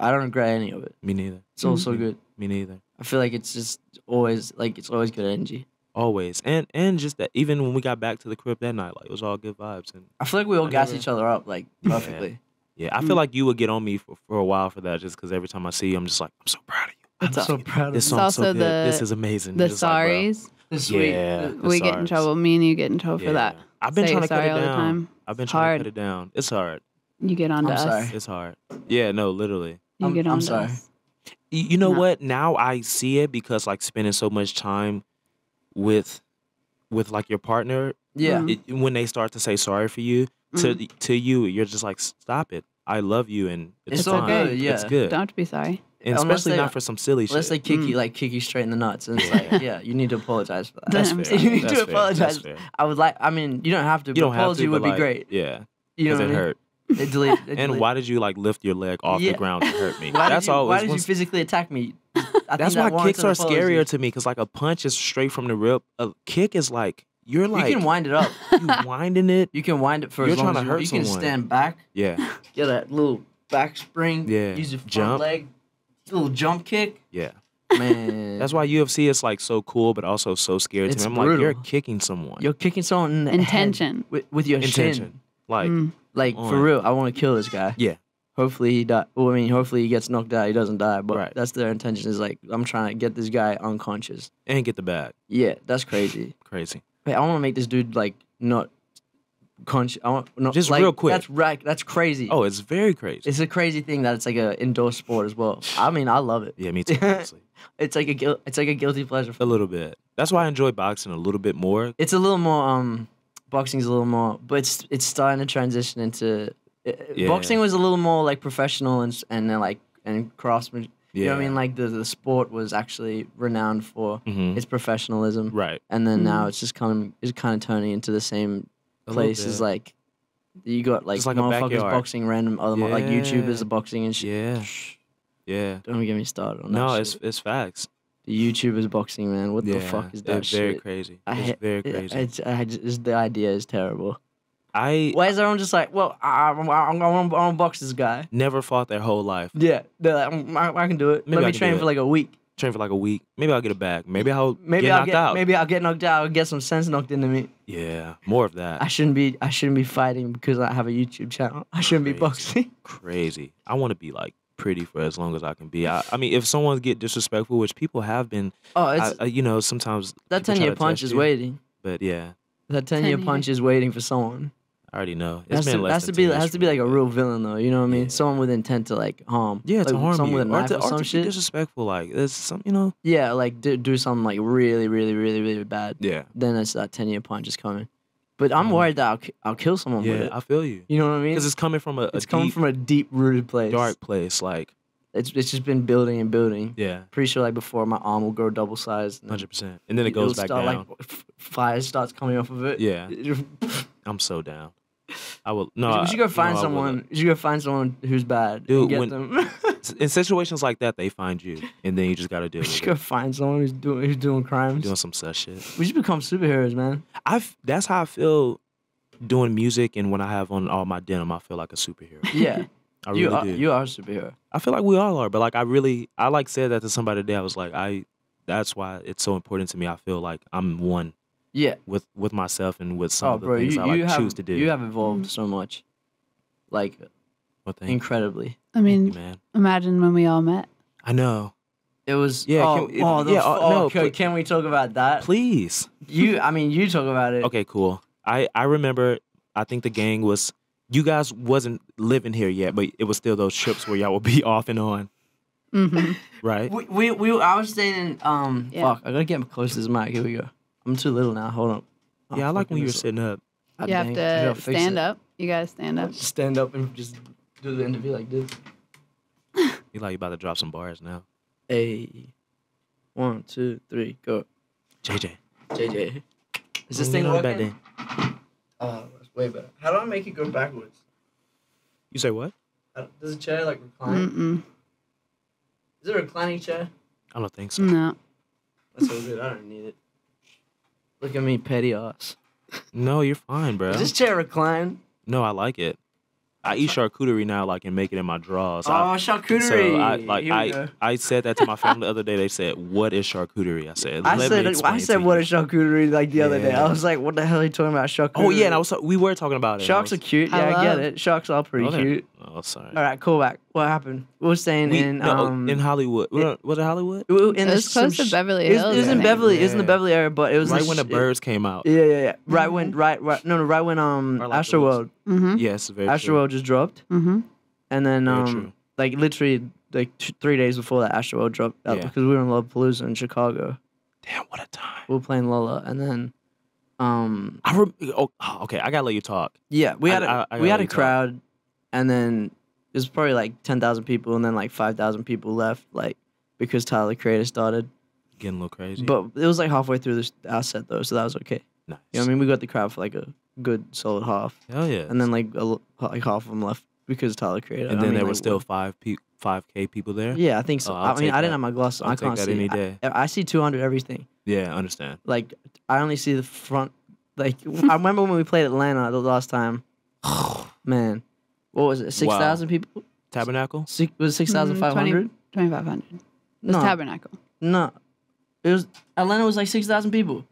I don't regret any of it. Me neither. It's all so good. Me neither. I feel like it's just always like it's always good energy. Always. And just that even when we got back to the crib that night, like it was all good vibes. And I feel like we all gassed each other up like perfectly. Yeah, I feel like you would get on me for a while for that just because every time I see you, I'm just like, I'm so proud of you. I'm so proud of you. This song's so good. This is amazing. The sorries. Like, the sweet. Yeah, we get in trouble. Me and you get in trouble for that. I've been trying to cut it down. I've been trying to cut it down. It's hard. You get on to us. Sorry. It's hard. Yeah, no, literally. You get on to us. You know what? Now I see it because like spending so much time with like your partner, when they start to say sorry for you to you, you're just like, stop it. I love you, and it's fine. Okay. Yeah, it's good. Don't be sorry, and especially not for some silly shit. Unless they kick you, like kick you straight in the nuts, and it's like, yeah, you need to apologize for that. That's fair. You need to apologize. I would like. I mean, you don't have to. You don't apology have to, would be like, great. Yeah, you know what I mean? Hurt. And why did you like lift your leg off the ground to hurt me? Why did you physically attack me? That's why kicks are scarier to me, because like a punch is straight from the rib. A kick is like you're like you can wind it up. You winding it. You can wind it for as long as you want. You can stand back. Yeah. Get that little back spring. Yeah. Use your front leg. Little jump kick. Yeah. Man, that's why UFC is like so cool, but also so scary to me. I'm like, you're kicking someone. You're kicking someone in the intention with your shin. Like for real, I want to kill this guy. Yeah. Hopefully he dies. Well, I mean, hopefully he gets knocked out. He doesn't die, but that's their intention. Is like, I'm trying to get this guy unconscious and get the bag. Yeah, that's crazy. Crazy. Wait, I want to make this dude like not conscious. Just like, real quick. That's crazy. Oh, it's very crazy. It's a crazy thing that it's like an indoor sport as well. I mean, I love it. Yeah, me too. Honestly. It's like a guilty pleasure. A little bit. That's why I enjoy boxing a little bit more. It's a little more. Boxing's a little more, but it's starting to transition into. Boxing was a little more like professional and craftsmanship. You know what I mean? Like the sport was actually renowned for its professionalism, right? And then now it's just kind of turning into the same place as like you got like motherfuckers boxing random other like YouTubers are boxing and shit. Yeah, Yeah. Don't get me started on that. No, it's facts. The YouTubers boxing, man. What the fuck is that shit? Very crazy. It's very crazy. The idea is terrible. Why is everyone just like, well, I'm gonna box this guy? Never fought their whole life. Yeah, they're like, I can do it. Maybe Let me train for like a week. Train for like a week. Maybe I'll get a bag. Maybe I'll get knocked out. Maybe I'll get knocked out. I'll get some sense knocked into me. Yeah, more of that. I shouldn't be fighting because I have a YouTube channel. I shouldn't be boxing. Crazy. I want to be like pretty for as long as I can be. I mean, if someone get disrespectful, which people have been. Oh, it's you know, sometimes that 10-year punch is waiting. But yeah, that 10-year punch is waiting for someone. I already know. It has to be like a real villain, though. You know what I mean? Yeah. Someone with intent to like harm. Yeah, to like, harm someone you. With a knife or some shit. Disrespectful, like there's some, you know. Yeah, like do something like really, really, really, really bad. Yeah. Then it's that 10-year punch is coming. But I'm worried that I'll kill someone. Yeah, with it. I feel you. You know what I mean? Because it's coming from a deep-rooted place, dark place. Like it's just been building and building. Yeah. Pretty sure like before my arm will grow double sized. 100%. And then it goes back down. Like, fire starts coming off of it. Yeah. I'm so down. I will no. You should go find someone. You should go find someone who's bad. Dude, and get them. In situations like that, they find you, and then you just gotta deal with it. You should go find someone who's doing crimes, doing some such shit. We should become superheroes, man. That's how I feel doing music, and when I have on all my denim, I feel like a superhero. Yeah, I really do. You are a superhero. I feel like we all are, but like I like said that to somebody today. I was like, that's why it's so important to me. I feel like I'm one. Yeah, with myself and with some of the things I choose to do. You have evolved so much, like, incredibly. I mean, imagine when we all met. I know. It was can we talk about that, please? I mean, you talk about it. Okay, cool. I remember. I think the gang was. You guys wasn't living here yet, but it was still those trips where y'all would be off and on. Mm-hmm. Right. I was staying in. Fuck. I gotta get close to this mic. Here we go. I'm too little now. Hold on. Oh, yeah, I like when you were sitting up. You have to stand up. You gotta stand up. Stand up and just do the interview like this. You like you about to drop some bars now. Hey, 1, 2, 3, go. JJ. Is this thing working? Oh, that's way better. How do I make it go backwards? You say what? Does the chair like recline? Mm-mm. Is it a reclining chair? I don't think so. No. That's so good. I don't need it. Look at me, petty ass. No, you're fine, bro. Is this chair recline? No, I like it. I eat charcuterie now, like, and make it in my drawers. Oh, charcuterie! So I said that to my family the other day. They said, "What is charcuterie?" I said, "I said what is charcuterie?" Like the other day, I was like, "What the hell are you talking about charcuterie?" Oh yeah, and we were talking about it. Sharks are cute. Yeah, I get it. Sharks are pretty cute. Oh, sorry. All right, call back. What happened? We were staying in Hollywood. Was it Hollywood? It was close to Beverly Hills. It was in Beverly. It was in the Beverly area, but it was right when the birds came out. Yeah. Right when Astroworld. Mm-hmm. Yes, very true. Astroworld just dropped, and then like literally like 3 days before that, Astroworld dropped out because we were in Lollapalooza in Chicago. Damn, what a time! We were playing Lolla, and then I gotta let you talk. Yeah, we had a crowd, and then it was probably like 10,000 people, and then like 5,000 people left, like because Tyler Creator started getting a little crazy. But it was like halfway through our set though, so that was okay. Nice. You know what I mean? We got the crowd for like a good solid half. Hell yeah. And then like half of them left because Tyler Creator. And then there were still 5K people there? Yeah, I think so. I mean, I didn't have my glasses on. I can't see. I see 200 everything. Yeah, I understand. Like, I only see the front. Like, I remember when we played Atlanta the last time. Man. What was it? 6,000 people? Tabernacle? Was it 6,500? 2,500. It was Tabernacle. No. It was, Atlanta was like 6,000 people.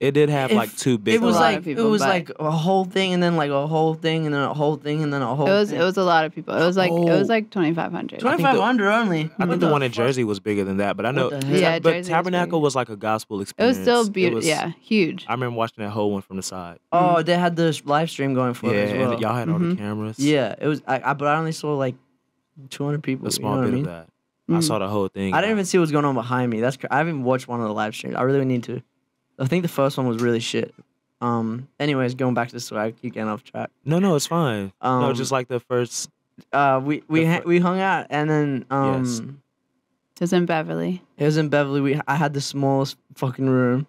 It did have like two big. It was like people, it was like a whole thing, and then like a whole thing, and then a whole thing, and then a whole. It was a lot of people. It was like 2,500. 2,500 only. I think the one in Jersey was bigger than that, but I know. Yeah, but Jersey Tabernacle was like a gospel experience. It was still beautiful. Yeah, huge. I remember watching that whole one from the side. Oh, they had this live stream going for it as well. And y'all had all the cameras. Yeah, it was. But I only saw like 200 people. A small bit of that. I saw the whole thing. I didn't even see what's going on behind me. I haven't watched one of the live streams. I really need to. I think the first one was really shit. Anyways, going back to the story, I keep getting off track. No, it's fine. No, just like the first. We hung out, and then it was in Beverly. It was in Beverly. I had the smallest fucking room.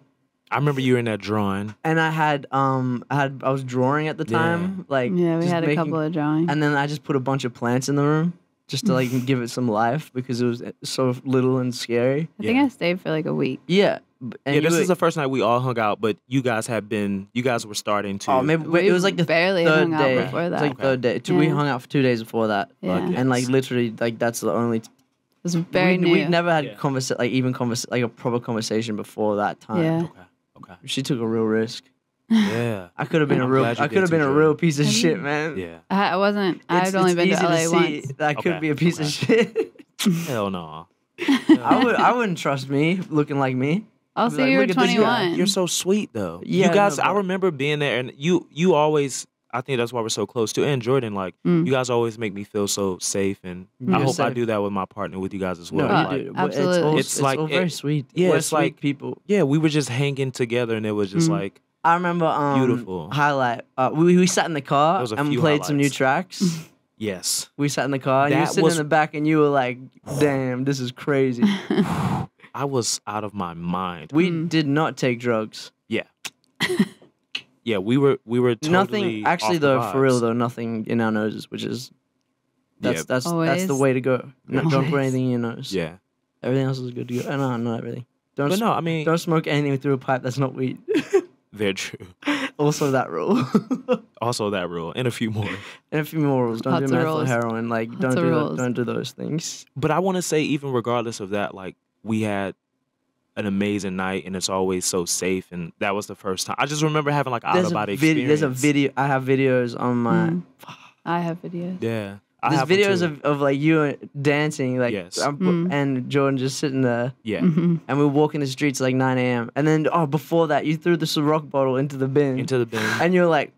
I remember you were in that drawing. And I was drawing at the time. Like we had a couple of drawings. And then I just put a bunch of plants in the room. just to like give it some life because it was so little and scary. I think I stayed for like a week. Yeah. And yeah, this is the first night we all hung out, but you guys had been, you guys were starting to. Oh, maybe it was like the barely third hung out day. Before that. It's like third day. Yeah. We hung out for 2 days before that, and like literally, like that's the only. It was very new. We never had like a proper conversation before that time. Yeah. Okay. Okay. She took a real risk. Yeah. I could have been a real piece of shit, man. Yeah. I wasn't. I've only been to LA once. That could be a piece of shit. Hell no. I wouldn't trust me looking like me. Also, like, you were 21. You're so sweet, though. Yeah, you guys. No, I remember being there, and you always. I think that's why we're so close too. And Jordan, like, you guys always make me feel so safe, and I hope I do that with my partner, with you guys as well. No, like, absolutely. It's like all very sweet. Yeah, we're it's sweet like people. Yeah, we were just hanging together, and it was just like. I remember beautiful highlight. We sat in the car and played some new tracks. Yes, we sat in the car. And you were sitting in the back, and you were like, "Damn, this is crazy." I was out of my mind. We did not take drugs. Yeah. Yeah, we were totally nothing actually off though, for real though, nothing in our noses, which is that's the way to go. No, don't put anything in your nose. Yeah. Everything else is good to go. No, not everything. Don't smoke anything through a pipe that's not weed. Very true. Also that rule. Also that rule. And a few more. And a few more rules. Don't do meth or heroin. Like don't do those things. But I wanna say even regardless of that, like we had an amazing night, and it's always so safe. And that was the first time. I just remember having like out-of-body experience. There's a video. I have videos on my. I have videos. Yeah, there's videos of like you dancing, like and Jordan just sitting there. Yeah, and we walk in the streets like 9 a.m. And then before that, you threw the Ciroc bottle into the bin. And you're like.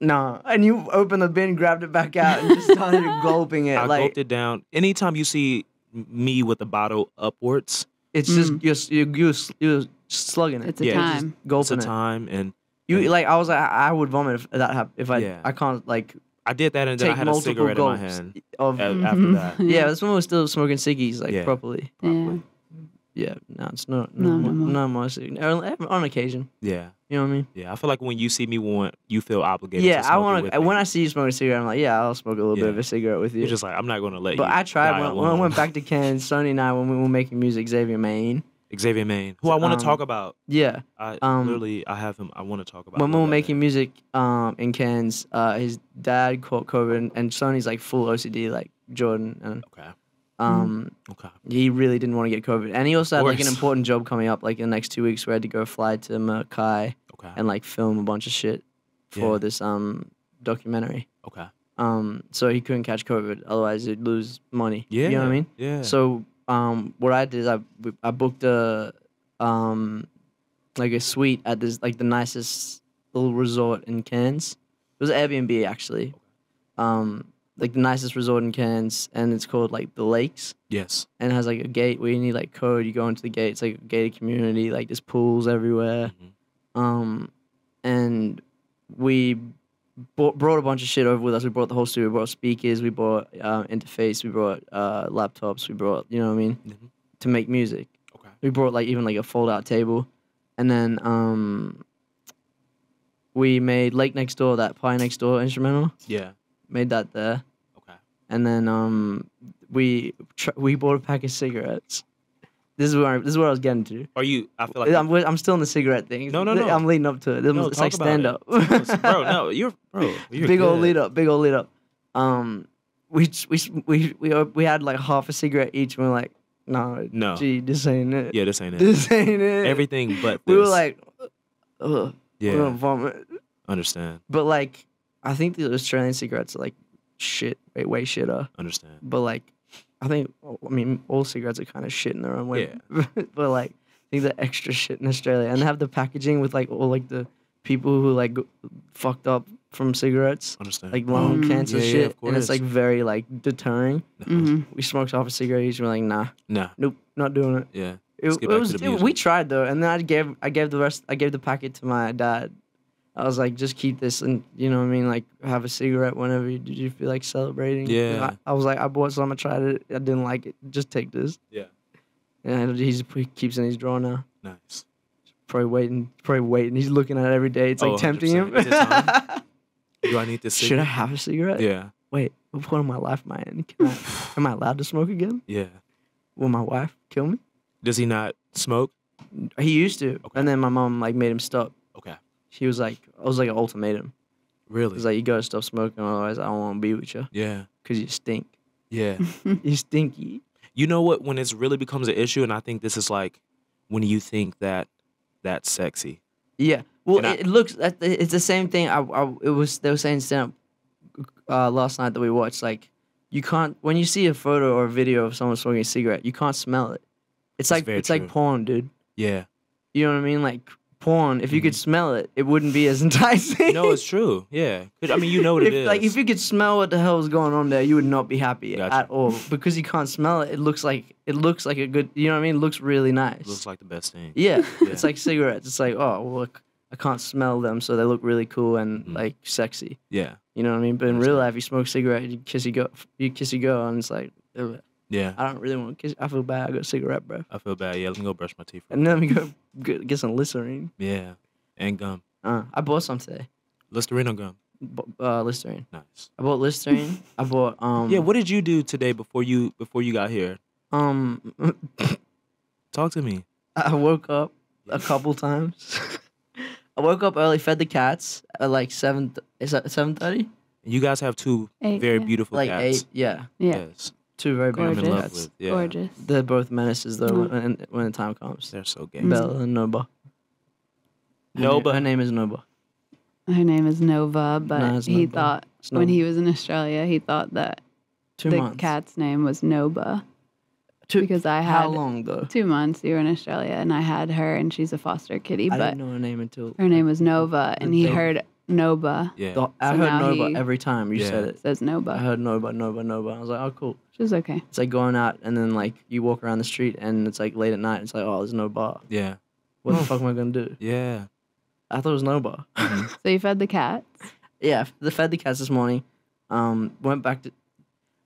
No, and you opened the bin, grabbed it back out, and just started gulping it. I gulped it down. Anytime you see me with the bottle upwards, it's just you're slugging it. It's a time. It's a time, and you like. I was like, I would vomit if that happened. If I I can't like. I did that, and then I had a cigarette in my hand after that. Yeah, this one was still smoking ciggies like properly. Yeah, no, it's not. No, mostly on occasion. Yeah, you know what I mean. Yeah, I feel like when you see me, you feel obligated. Yeah, to smoke when I see you smoking a cigarette, I'm like, yeah, I'll smoke a little bit of a cigarette with you. You're just like, I'm not gonna let you. But I tried when I went back to Cairns. Sonny and I, when we were making music, Xavier Maine, who I want to talk about. Yeah, I have him. I want to talk about. When we were making music in Cairns, his dad caught COVID, and Sonny's like full OCD, like Jordan. And, he really didn't want to get COVID, and he also had like an important job coming up, like in the next 2 weeks. We had to go fly to Makai and like film a bunch of shit for this documentary. Okay. So he couldn't catch COVID, otherwise he'd lose money. Yeah. You know what I mean? Yeah. So what I did is I booked a like a suite at this like the nicest little resort in Cairns. It was Airbnb actually. Like the nicest resort in Cairns, and it's called like The Lakes. Yes. And it has like a gate where you need like code. You go into the gate. It's like a gated community. Like there's pools everywhere. And we brought a bunch of shit over with us. We brought the whole studio. We brought speakers. We brought interface. We brought laptops. We brought, you know what I mean, to make music. Okay. We brought like even like a fold-out table. And then we made Lake Next Door, that Pie Next Door instrumental. Yeah. Made that there. Okay. And then we bought a pack of cigarettes. This is what I was getting to. Are you? I feel like I'm still in the cigarette thing. No. I'm leading up to it. No, it's like stand up, bro. No, you're big good. Old lead up. Big old lead up. We had like half a cigarette each, and we're like, no, gee, this ain't it. Yeah, this ain't it. This ain't it. Everything but this. We were like, ugh, we're gonna vomit. Understand. But like. I think the Australian cigarettes are like shit, way shitter. Understand. But like, I mean, all cigarettes are kind of shit in their own way. Yeah. But like, I think they're extra shit in Australia. And they have the packaging with like all like the people who like fucked up from cigarettes. Understand. Like lung cancer shit. Yeah, of course. And it's like very like deterring. We smoked off a cigarette each and we're like, nope, not doing it. Yeah. We tried though. And then I gave the rest, I gave the packet to my dad. I was like, just keep this and, you know what I mean, like, have a cigarette whenever you feel like celebrating. Yeah. I was like, I bought some, I tried it, I didn't like it, just take this. Yeah. And he keeps in his drawer now. Nice. Probably waiting. He's looking at it every day. It's like tempting him. Do I need this cigarette? Should I have a cigarette? Yeah. wait, what point in my life am I in? Am I allowed to smoke again? Yeah. Will my wife kill me? Does he not smoke? He used to. Okay. And then my mom like made him stop. Okay. She was like, I was like an ultimatum. Really? It was like, you gotta stop smoking, otherwise I don't want to be with you. Yeah. Because you stink. Yeah. You stinky. You know what? When it really becomes an issue, and I think this is like when you think that that's sexy. Yeah. Well, it looks, it's the same thing. They were saying stand up last night that we watched. Like, you can't, when you see a photo or a video of someone smoking a cigarette, you can't smell it. It's like, it's true. Like porn, dude. Yeah. You know what I mean? Like porn, if you could smell it, it wouldn't be as enticing. No, it's true. Yeah. I mean, you know what it is. Like, if you could smell what the hell is going on there, you would not be happy at all. Because you can't smell it, it looks like a good, you know what I mean? It looks really nice. It looks like the best thing. Yeah. It's like cigarettes. It's like, oh, look. I can't smell them, so they look really cool and like sexy. Yeah, you know what I mean. But in real life, you smoke a cigarette, you kiss your girl, and it's like, ugh. Yeah. I don't really want to kiss. I feel bad. I got a cigarette, bro. I feel bad. Yeah, let me go brush my teeth. And then we go get some Listerine. Yeah, and gum. I bought some today. Listerine or gum? Listerine. Nice. I bought Listerine. I bought Yeah, what did you do today before you got here? Talk to me. I woke up a couple times. I woke up early, fed the cats at like 7:30. You guys have two very beautiful cats. Yeah. Yes. Two very beautiful cats. Yeah. Gorgeous. They're both menaces though. When the time comes, they're so gay. Bella and Nova. Her name is Nova. Her name is Nova, but he thought when he was in Australia, he thought that the cat's name was Nova. How long though? 2 months. You were in Australia, and I had her, and she's a foster kitty. I didn't know her name until her name was Nova, and he heard Nova. Yeah, I heard Nova every time you said it. Says Nova. I heard Nova. I was like, oh, cool. She's okay. It's like going out, and then like you walk around the street, and it's like late at night. And it's like, oh, there's no bar. Yeah. What the fuck am I gonna do? Yeah. I thought it was no bar. So you fed the cats? Yeah, I fed the cats this morning. Went back to.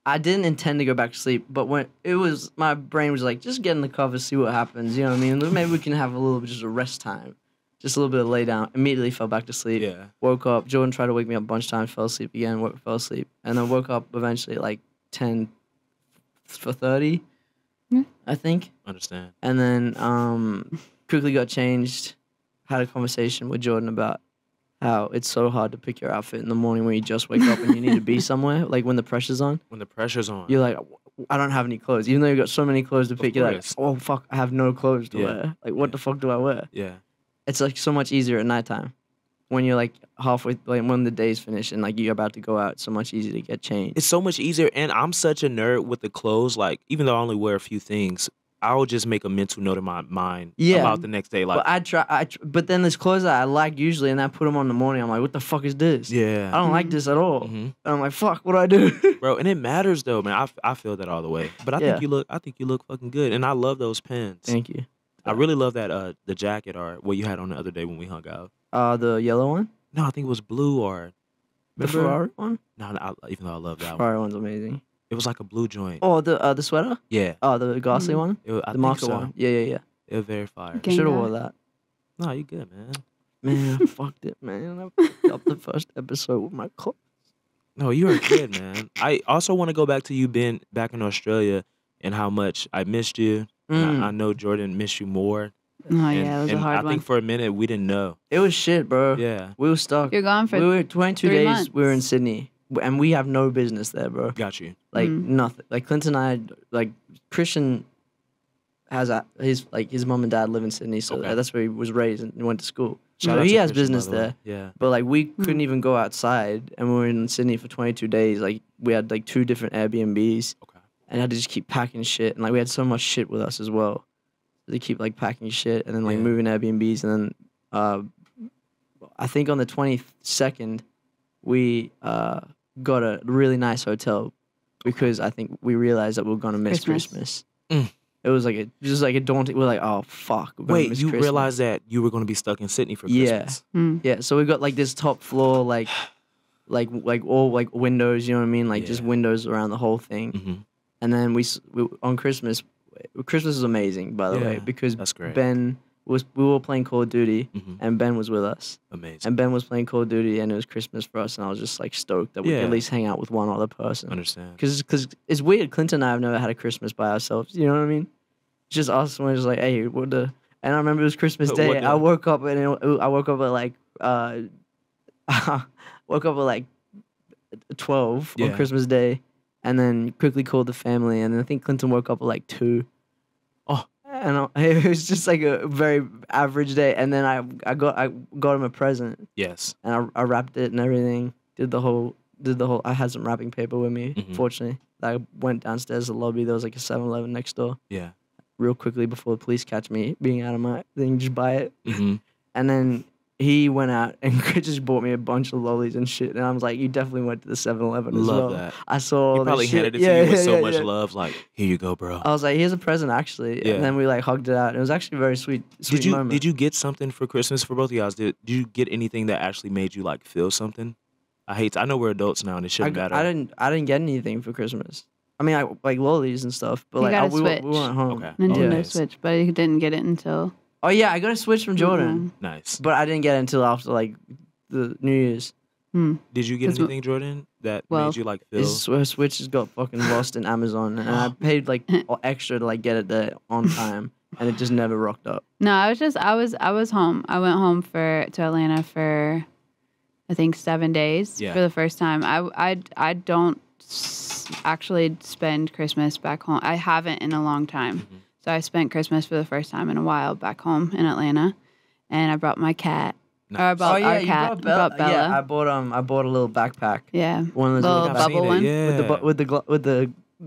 I didn't intend to go back to sleep, but when it was, my brain was like, just get in the cover, see what happens. You know what I mean? Maybe we can have a little bit just a rest time, just a little bit of lay down. Immediately fell back to sleep. Yeah. Woke up. Jordan tried to wake me up a bunch of times. Fell asleep again. Fell asleep, and then woke up eventually at like 10:30, I think. Understand. And then quickly got changed. Had a conversation with Jordan about how it's so hard to pick your outfit in the morning when you just wake up and you need to be somewhere, like when the pressure's on. When the pressure's on. You're like, I don't have any clothes. Even though you've got so many clothes to pick, you're like, oh, fuck, I have no clothes to wear. Like, what the fuck do I wear? Yeah. It's, like, so much easier at nighttime. When you're, like, halfway, like, when the day's finished and, like, you're about to go out, it's so much easier to get changed. It's so much easier, and I'm such a nerd with the clothes. Like, even though I only wear a few things, I'll just make a mental note in my mind about the next day. Like, but but then there's clothes that I like usually, and I put them on in the morning. I'm like, what the fuck is this? Yeah, I don't like this at all. And I'm like, fuck, what do I do, bro? And it matters though, man. I feel that all the way. But I think you look fucking good, and I love those pins. Thank you. I really love that the jacket or what you had on the other day when we hung out. The yellow one? No, I think it was blue or the Ferrari one. No, even though I love that one. Ferrari one's amazing. It was like a blue joint. Oh, the sweater? Yeah. Oh, the ghastly one? The marker one. Yeah. It was very fire. Should have wore that. No, you good, man. Man, I fucked it, man. I fucked up the first episode with my clothes. No, you were good, man. I also want to go back to you being back in Australia and how much I missed you. I know Jordan missed you more. Oh yeah, it was a hard one. I think for a minute we didn't know. It was shit, bro. Yeah. We were stuck. You're gone for 22 days. Months. We were in Sydney. And we have no business there, bro. Got you. Like nothing. Like Clinton and I, like Christian has his mom and dad live in Sydney, so that's where he was raised and went to school. So he has business there. Yeah. But like we couldn't even go outside, and we were in Sydney for 22 days. Like we had like 2 different Airbnbs. Okay. And I had to just keep packing shit, and like we had so much shit with us as well. So they keep like packing shit and then like moving Airbnbs, and then I think on the 22nd we got a really nice hotel because I think we realized that we were gonna miss Christmas. It was like a daunting. We're like, oh fuck. Wait, you realized that you were gonna be stuck in Sydney for Christmas? Yeah, yeah. So we got like this top floor, like all like windows. You know what I mean? Like just windows around the whole thing. And then we on Christmas. Christmas is amazing, by the way, because Ben we were playing Call of Duty, mm-hmm. and Ben was with us. Amazing. And Ben was playing Call of Duty, and it was Christmas for us, and I was just like stoked that we could at least hang out with one other person. Understand? Because it's weird. Clinton and I have never had a Christmas by ourselves. You know what I mean? It's just us. We're just like, hey, what the? And I remember it was Christmas Day. I woke up and I woke up at like woke up at like 12 on Christmas Day, and then quickly called the family. And then I think Clinton woke up at like 2. Oh, and it was just like a very average day. And then I got him a present. Yes. And I wrapped it and everything. Did the whole. I had some wrapping paper with me. Mm-hmm. Fortunately, I went downstairs to the lobby. There was like a 7-Eleven next door. Yeah. Real quickly before the police catch me being out of my thing, just buy it. Mm-hmm. And then he went out and just bought me a bunch of lollies and shit. And I was like, you definitely went to the 7-Eleven as well. Love that. I saw he probably handed it to you with so much love. Like, here you go, bro. I was like, here's a present, actually. Yeah. And then we like hugged it out. And it was actually a very sweet moment. Did you get something for Christmas for both of y'all? Did you get anything that actually made you like feel something? I know we're adults now and it shouldn't matter. I didn't get anything for Christmas. I mean, I like lollies and stuff, but like we went home. Okay. Nintendo Switch, but I didn't get it until. Oh yeah, I got a Switch from Jordan. Mm-hmm. Nice. But I didn't get it until after like the New Year's. Hmm. Did you get anything, Jordan, that made you like feel? Switch has got fucking lost in Amazon, and I paid like extra to like get it there on time, and it just never rocked up. No, I was home. I went home to Atlanta for, I think 7 days for the first time. I don't actually spend Christmas back home. I haven't in a long time. Mm-hmm. So I spent Christmas for the first time in a while back home in Atlanta, and I brought my cat. Nice. Or I brought our cat. Brought Bella. Yeah, I bought a little backpack. Yeah, one of those little bubble one. Yeah. With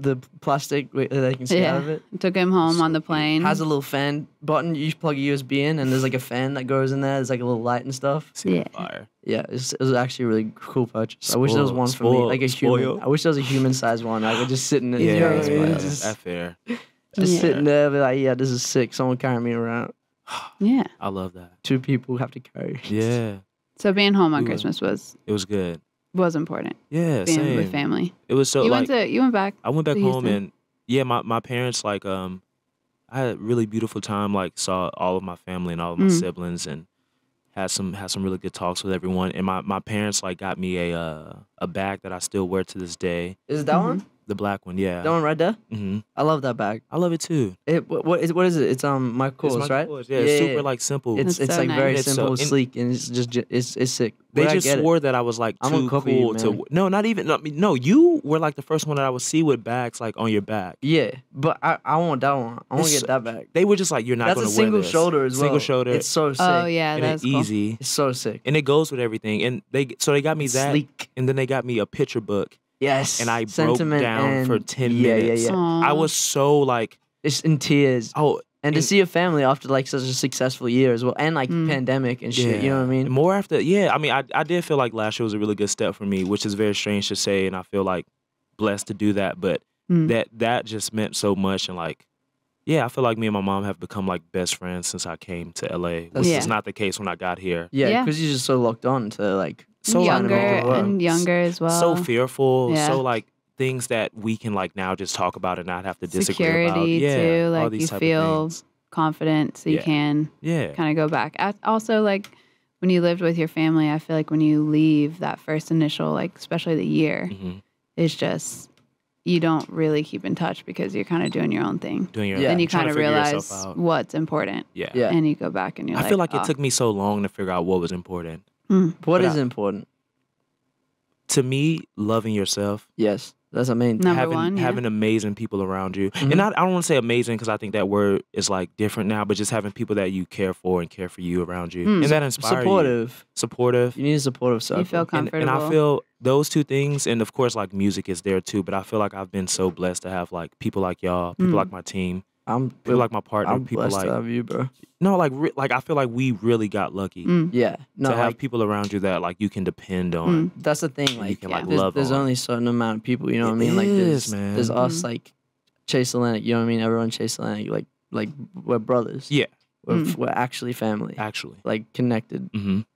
the plastic that they can see out of it. Took him home on the plane. Has a little fan button. You plug a USB in, and there's like a fan that goes in there. There's like a little light and stuff. Yeah. Fire. Yeah, it was actually a really cool purchase. I wish there was one for me, like a human. I wish there was a human-sized one. I could just sit in it. Yeah, that's fair. Just sitting there, be like, yeah, this is sick. Someone carrying me around. Yeah. I love that. Two people have to carry. Yeah. So being home on Christmas was... It was good. Was important. Yeah, being with family. It was so... You went back. I went back home Houston. And, yeah, my parents, like, I had a really beautiful time, like, saw all of my family and all of my siblings and had some really good talks with everyone. And my parents, like, got me a bag that I still wear to this day. Is it that one? The black one, yeah. That one right there? Mm-hmm. I love that bag. I love it too. What is it? It's Mike Kors, right? Kors, yeah, it's super like simple. It's so like nice. Very simple, and sleek, and it's just it's sick. They just swore that I was like too cool to. No, not even. No, you were like the first one that I would see with bags like on your back. Yeah, but I want that one. I want to get that bag. They were just like, you're not going to wear this. That's a single shoulder as well. Single shoulder. It's so sick. Oh yeah, that's easy. It's so sick, and it goes with everything. And they got me that, sleek. And then they got me a picture book. Yes. And I broke down for 10 minutes. Yeah, yeah. I was so like... It's in tears. Oh, and to see your family after like such a successful year as well. And like pandemic and shit. You know what I mean? More after... Yeah. I mean, I did feel like last year was a really good step for me, which is very strange to say. And I feel like blessed to do that. But that just meant so much. And like, yeah, I feel like me and my mom have become like best friends since I came to LA. Which is not the case when I got here. Yeah. Because you're just so locked on to like... So younger and younger as well. So fearful. Yeah. So like things that we can like now just talk about and not have to disagree about. Security too. Like you feel confident, so you can kind of go back. Also like when you lived with your family, I feel like when you leave that first initial, like especially the year, it's just you don't really keep in touch because you're kind of doing your own thing. And you kind of realize what's important. Yeah. And you go back and you're like, I feel like it took me so long to figure out what was important. What is important? To me, loving yourself. Yes, that's amazing. Having amazing people around you. Mm-hmm. And I don't want to say amazing because I think that word is like different now, but just having people that you care for and care for you around you. And that inspires you. Supportive. You need a supportive circle. You feel comfortable. And I feel those two things, and of course like music is there too, but I feel like I've been so blessed to have like people like y'all, people like my team. People like my partner. I'm people blessed like to have you, bro. No, like I feel like we really got lucky. Yeah, no, to have people around you that like you can depend on. That's the thing. Like, you can, like there's only a certain amount of people. You know what I mean? Like there's us like Chase Atlantic. You know what I mean? Everyone Chase Atlantic. Like we're brothers. Yeah, we're actually family. Actually, like connected.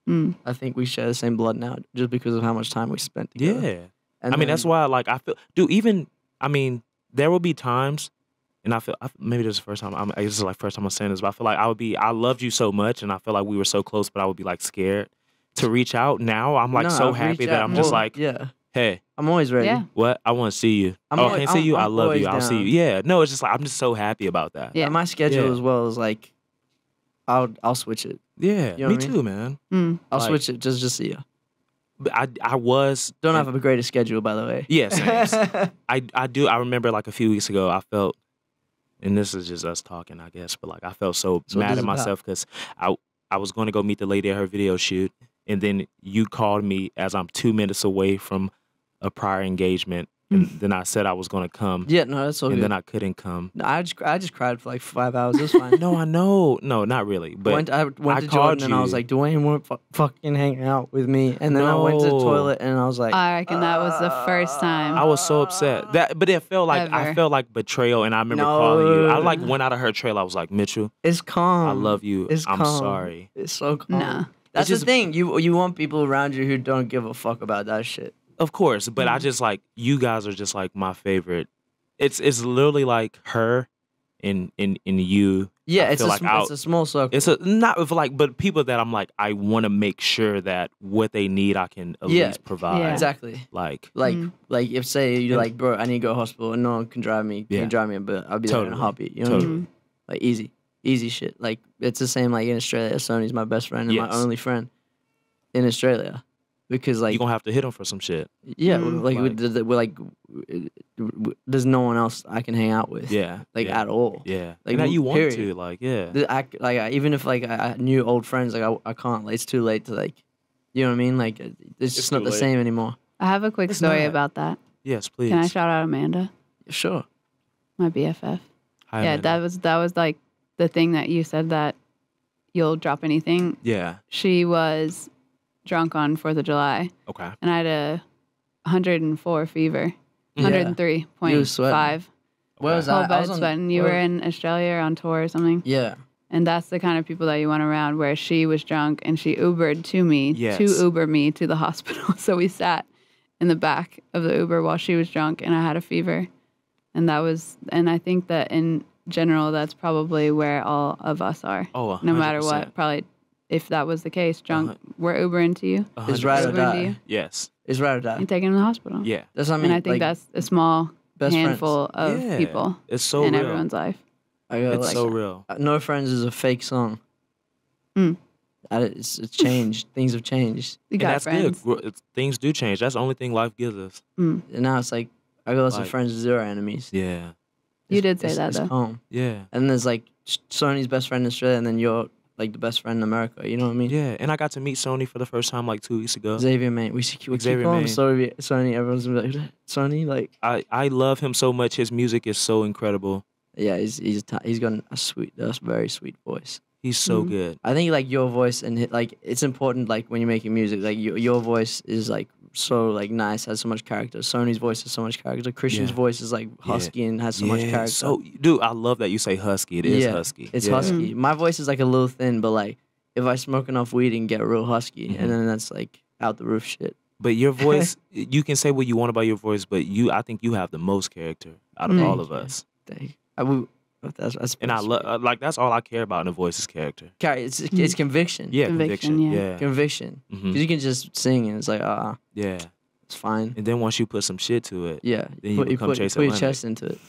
I think we share the same blood now, just because of how much time we spent together. Yeah, and I mean that's why like I feel. Dude, even I mean there will be times. and I feel maybe this is the first time I'm saying this, but I feel like I loved you so much, and I feel like we were so close, but I would be like scared to reach out. Now I'm like so happy that I'm just like, yeah, hey, I'm always ready. Yeah. What? I want to see you. I can't see you. I love you. I'll see you. Yeah. No, it's just like I'm just so happy about that. Yeah, my schedule as well is like, I'll switch it. Yeah, you know me too, man. I'll like, switch it just see you. But I was don't have a greatest schedule, by the way. Yes, yeah, I do. I remember like a few weeks ago, I felt, and this is just us talking, I guess, but like I felt so mad at myself because I was going to go meet the lady at her video shoot, and then you called me as I'm 2 minutes away from a prior engagement, and then I said I was going to come. Yeah, no, that's all. And then I couldn't come. No, I just cried for like 5 hours. It's fine. No, I know. No, not really. But I went to Jordan and I was like, De'Wayne won't fucking hang out with me. And then I went to the toilet and I was like, I reckon that was the first time. I was so upset. But it felt like I felt like betrayal. And I remember calling you. I like went out of her trail. I was like, Mitchel, it's calm. I love you. It's calm. I'm sorry. It's so calm. Nah. That's just, the thing. You want people around you who don't give a fuck about that shit. Of course, but I just like, you guys are just like my favorite. It's literally like her and you. Yeah, it's like it's a small circle. It's a, not like, but people that I'm like, I want to make sure that what they need, I can at least provide. Yeah, exactly. Like if say you're like, bro, I need to go to hospital and no one can drive me, can drive me, but I'll be there in a heartbeat. You know what I mean? Like easy shit. Like it's the same like in Australia. Sonny's my best friend and my only friend in Australia. Because like you're gonna have to hit him for some shit. Yeah, there's no one else I can hang out with. Yeah, like at all. Yeah, like now you want to like even if like I knew old friends, like I can't. Like, it's too late to like, you know what I mean? Like it's just not the same anymore. I have a quick story about that. Yes, please. Can I shout out Amanda? Sure. My BFF. Hi, Amanda. that was like the thing that you said that you'll drop anything. Yeah. She was drunk on 4th of July. Okay. And I had a 104 fever. 103.5. Where was I? I was sweating. You were in Australia or on tour or something? Yeah. And that's the kind of people that you want around, where she was drunk and she Ubered to me to Uber me to the hospital. So we sat in the back of the Uber while she was drunk and I had a fever. And that was, and I think that in general, that's probably where all of us are. Oh, 100%. No matter what, probably. If that was the case, drunk, we're Ubering to you. It's right or die. Yes. It's right or die. And taking him to the hospital. Yeah. That's what I mean. And I think like, that's a small handful of people it's so in everyone's life. It's like, so real. No Friends is a fake song. It's changed. Things have changed. You got friends. Good. Things do change. That's the only thing life gives us. And now it's like, I got lots of friends, zero enemies. Yeah. You did say that, though. It's home. Yeah. And there's like Sonny's best friend in Australia, and then you're like the best friend in America, you know what I mean? Yeah, and I got to meet Sony for the first time like 2 weeks ago. Xavier, man, Sony, everyone's like, Sony, like I love him so much. His music is so incredible. Yeah, he's got a very sweet voice. He's so good. I think like your voice and like it's important like when you're making music, like your voice is like so like nice, has so much character. Sony's voice has so much character. Christian's voice is like husky and has so much character. So, dude, I love that you say husky. It is husky. It's husky. My voice is like a little thin, but like if I smoke enough weed and get real husky, and then that's like out the roof shit. But your voice, you can say what you want about your voice, but I think you have the most character out of all of us. Dang, I love like that's all I care about in a voice is character. It's conviction. Yeah, conviction. Yeah, conviction. Because you can just sing and it's like yeah, it's fine. And then once you put some shit to it, then you put your chest into it.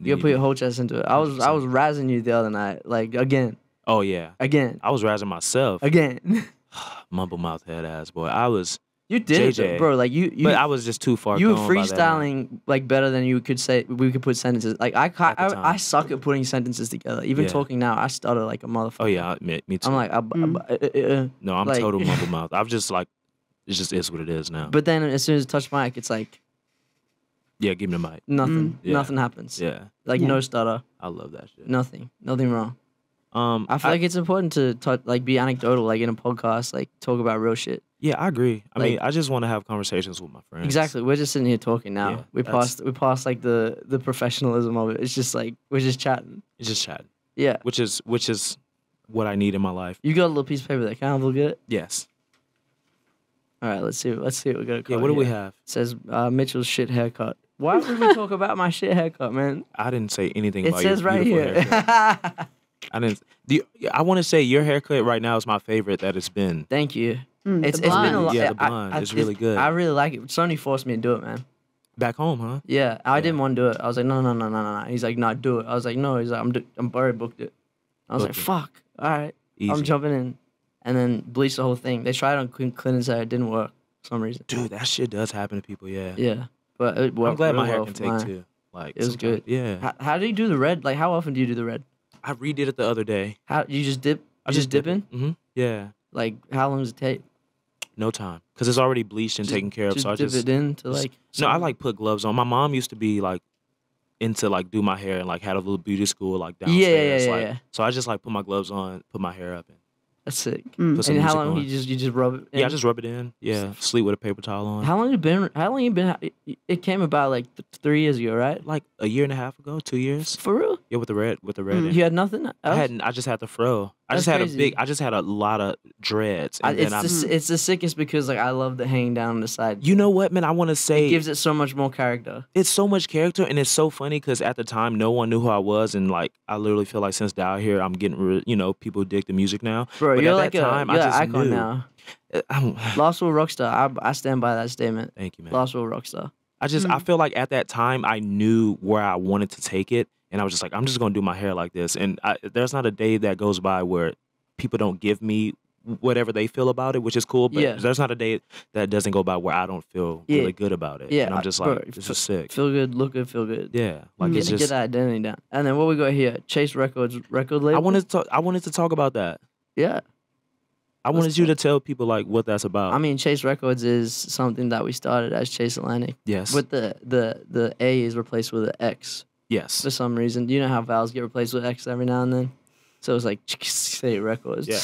You put your whole chest into it. I was razzing you the other night, like again. Oh yeah, again. I was razzing myself again. Mumble mouth head ass boy. You did it, bro. Like but I was just too far. You were freestyling like better than you could say. We could put sentences. Like I suck at putting sentences together. Even talking now, I stutter like a motherfucker. Oh yeah, me too. I'm like, no, I'm like, total mumble mouth. I'm just like, it just is what it is now. But then as soon as I touch mic, it's like, yeah, give me the mic. Nothing, nothing happens. Yeah, like no stutter. I love that shit. Nothing wrong. I feel like it's important to like be anecdotal, like in a podcast, like talk about real shit. Yeah, I agree. I mean, I just want to have conversations with my friends. Exactly. We're just sitting here talking now. Yeah, we passed like the professionalism of it. It's just like we're just chatting. It's just chatting. Yeah. Which is what I need in my life. You got a little piece of paper that kind of look good? Yes. All right. Let's see. Let's see what we got. Yeah. What do we have? It says Mitchel's shit haircut. Why would we talk about my shit haircut, man? I didn't say anything about your beautiful haircut. It says right here. I didn't. I want to say your haircut right now is my favorite that it's been. Thank you. It's been a lot. Yeah, the blonde. It's really good. I really like it. Sonny forced me to do it, man. Back home, huh? Yeah, I didn't want to do it. I was like, no. He's like, no, do it. I was like, no. He's like, I'm already booked it. I was like, fuck. All right, easy. I'm jumping in, and then bleach the whole thing. They tried on Clinton's hair. It didn't work for some reason. Dude, that shit does happen to people. Yeah. Yeah, but it worked. I'm glad my hair can take too. Like it was good. Yeah. How do you do the red? Like, how often do you do the red? I redid it the other day. How you just dip? You just dipping? Mm-hmm. Yeah. Like, how long does it take? No time, cause it's already bleached and taken care of. So I just dip it in to like. No, I like put gloves on. My mom used to be like into like do my hair and like had a little beauty school like downstairs. Yeah. So I just like put my gloves on, put my hair up, and that's sick. And how long you just rub it in? Yeah, I just rub it in. Yeah, sleep with a paper towel on. How long you been? How long you been? It came about like 3 years ago, right? Like a year and a half ago, 2 years. For real? Yeah, with the red, in. You had nothing else? I just had the fro. I just had a lot of dreads. And it's the sickest because like I love the hang down on the side. You know what, man? I want to say it gives it so much more character. It's so much character, and it's so funny because at the time no one knew who I was, and like I literally feel like since down here I'm getting people dig the music now. Bro, but you're like an icon now. Lostwell rockstar. I stand by that statement. Thank you, man. Lostwell rockstar. I feel like at that time I knew where I wanted to take it, and I was just like, I'm just gonna do my hair like this. And there's not a day that goes by where people don't give me whatever they feel about it, which is cool. But there's not a day that doesn't go by where I don't feel really good about it. Yeah, and I'm just like, this is sick. Feel good, look good, feel good. Yeah, like it's just get that identity down. And then what we got here? Chase Records record label. I wanted to talk about that. Yeah. I wanted you to tell people like what that's about. I mean, Chase Records is something that we started as Chase Atlantic. Yes. But the A is replaced with an X. Yes. For some reason. You know how vowels get replaced with X every now and then? So it's like say records. Yeah.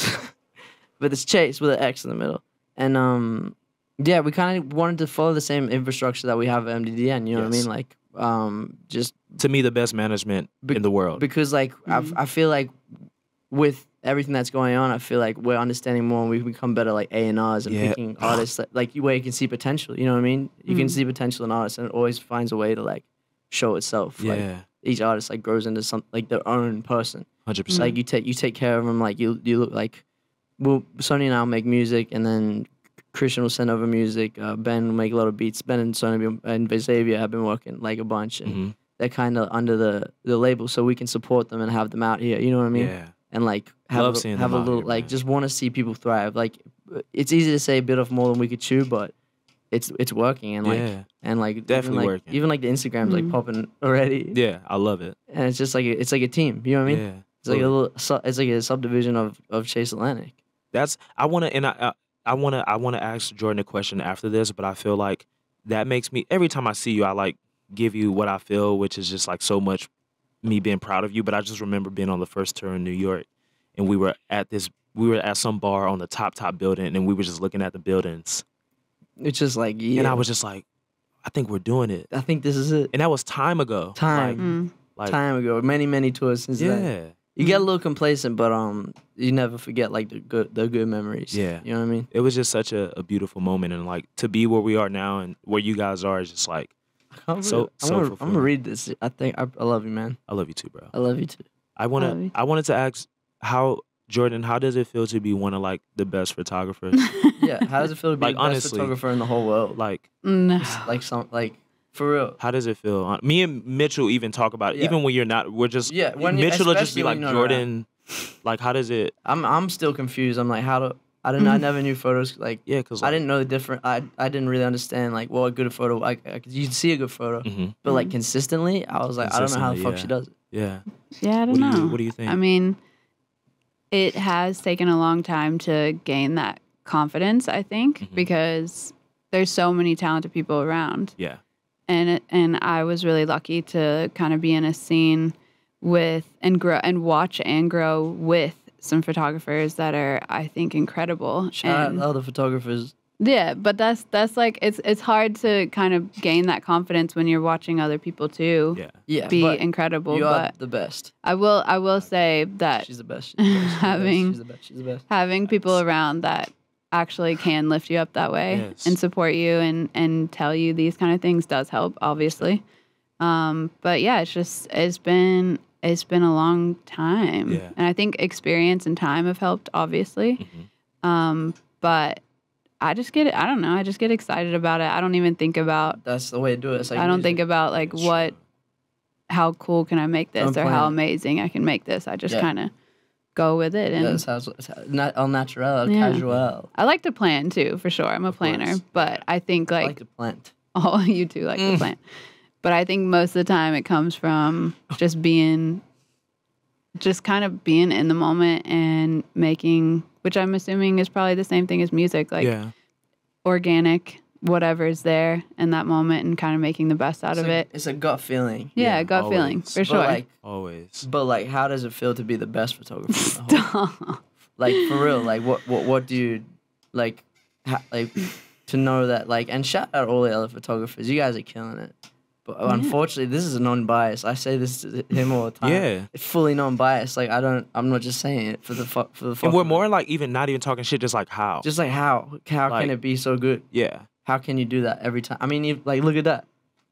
But it's Chase with an X in the middle. And yeah, we kind of wanted to follow the same infrastructure that we have at MDDN, you know what I mean? Like just to me the best management in the world. Because like I feel like with everything that's going on, I feel like we're understanding more and we've become better, like A&Rs and picking artists that, like where you can see potential. You know what I mean? You can see potential in artists, and it always finds a way to like show itself. Yeah. Like each artist like grows into some like their own person. 100%. Like you take care of them. Like you look like. Well, Sonny and I'll make music, and then Christian will send over music. Ben will make a lot of beats. Ben and Sonny and Xavier have been working like a bunch, and they're kind of under the label, so we can support them and have them out here. You know what I mean? Yeah. And like have a little like just want to see people thrive. Like it's easy to say a bit of more than we could chew, but it's working and like definitely even like, working. Even like the Instagram's like popping already. Yeah, I love it. And it's just like it's like a team. You know what I mean? Yeah. It's like a subdivision of Chase Atlantic. I wanna ask Jordan a question after this, but I feel like that makes me every time I see you, I like give you what I feel, which is just like so much. Me being proud of you, but I just remember being on the first tour in New York, and we were at some bar on the top building, and we were just looking at the buildings. It's just like, yeah. And I was just like, I think we're doing it. I think this is it. And that was time ago. Time ago. Many tours since then. Yeah. You get a little complacent, but you never forget like the good memories. Yeah. You know what I mean? It was just such a beautiful moment, and like to be where we are now and where you guys are is just like. I'm gonna read this. I think I love you, man. I love you too, bro. I love you too. I wanted to ask how Jordan, how does it feel to be one of like the best photographers? Yeah, how does it feel to be like, the best photographer in the whole world? Like, for real. How does it feel? Me and Mitchel even talk about it. Even when you're not, we're just Mitchel will just be like Jordan. Like, how does it? I'm still confused. I'm like, I never knew photos like cause, like, I didn't know the different. I didn't really understand like what a good photo. You'd see a good photo, but like consistently, I was like, I don't know how the fuck she does it. Yeah. Yeah, I don't know. What do you think? I mean, it has taken a long time to gain that confidence. I think because there's so many talented people around. Yeah. And I was really lucky to kind of be in a scene with and grow and watch and grow with. Some photographers that are, I think, incredible. Shout out all the photographers. Yeah, but that's like it's hard to kind of gain that confidence when you're watching other people too. Yeah, be incredible. You are the best. I will say that she's the best. Having people around that actually can lift you up that way and support you and tell you these kind of things does help, obviously. But yeah, it's just, it's been a long time. Yeah. And I think experience and time have helped, obviously. Mm-hmm. But I just get it. I don't know. I just get excited about it. I don't even think about. That's the way to do it. It's like I don't think about like what, how cool can I make this or how amazing I can make this. I just kind of go with it. And not all natural, casual. I like to plan too, for sure. I'm a planner, but I think like. I like to plant. Oh, you do like to plant. But I think most of the time it comes from just being, just kind of being in the moment and making, which I'm assuming is probably the same thing as music, like organic, whatever is there in that moment and kind of making the best out of it. It's a gut feeling. Yeah, a gut feeling, for sure. Like, always. But like, how does it feel to be the best photographer? Stop. Like, for real, like, what do you, like, to know that, like, and shout out all the other photographers. You guys are killing it. Unfortunately, this is a non-bias. I say this to him all the time. Yeah, it's fully non-biased. Like I don't. I'm not just saying it for the fuck. And we're more like even not even talking shit. Just like how. Just like how. How like, can it be so good? Yeah. How can you do that every time? I mean, you, like look at that.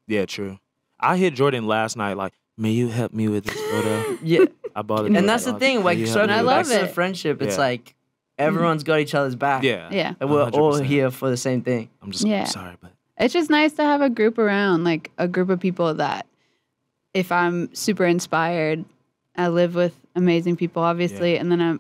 Yeah, true. I hit Jordan last night. Like, may you help me with this photo? Yeah, I bought it. And that's the thing. Like, so I love it. Friendship. It's like everyone's got each other's back. Yeah. Yeah. And we're 100%. All here for the same thing. I'm just I'm sorry, but. It's just nice to have a group around, like a group of people that if I'm super inspired, I live with amazing people, obviously. Yeah. And then I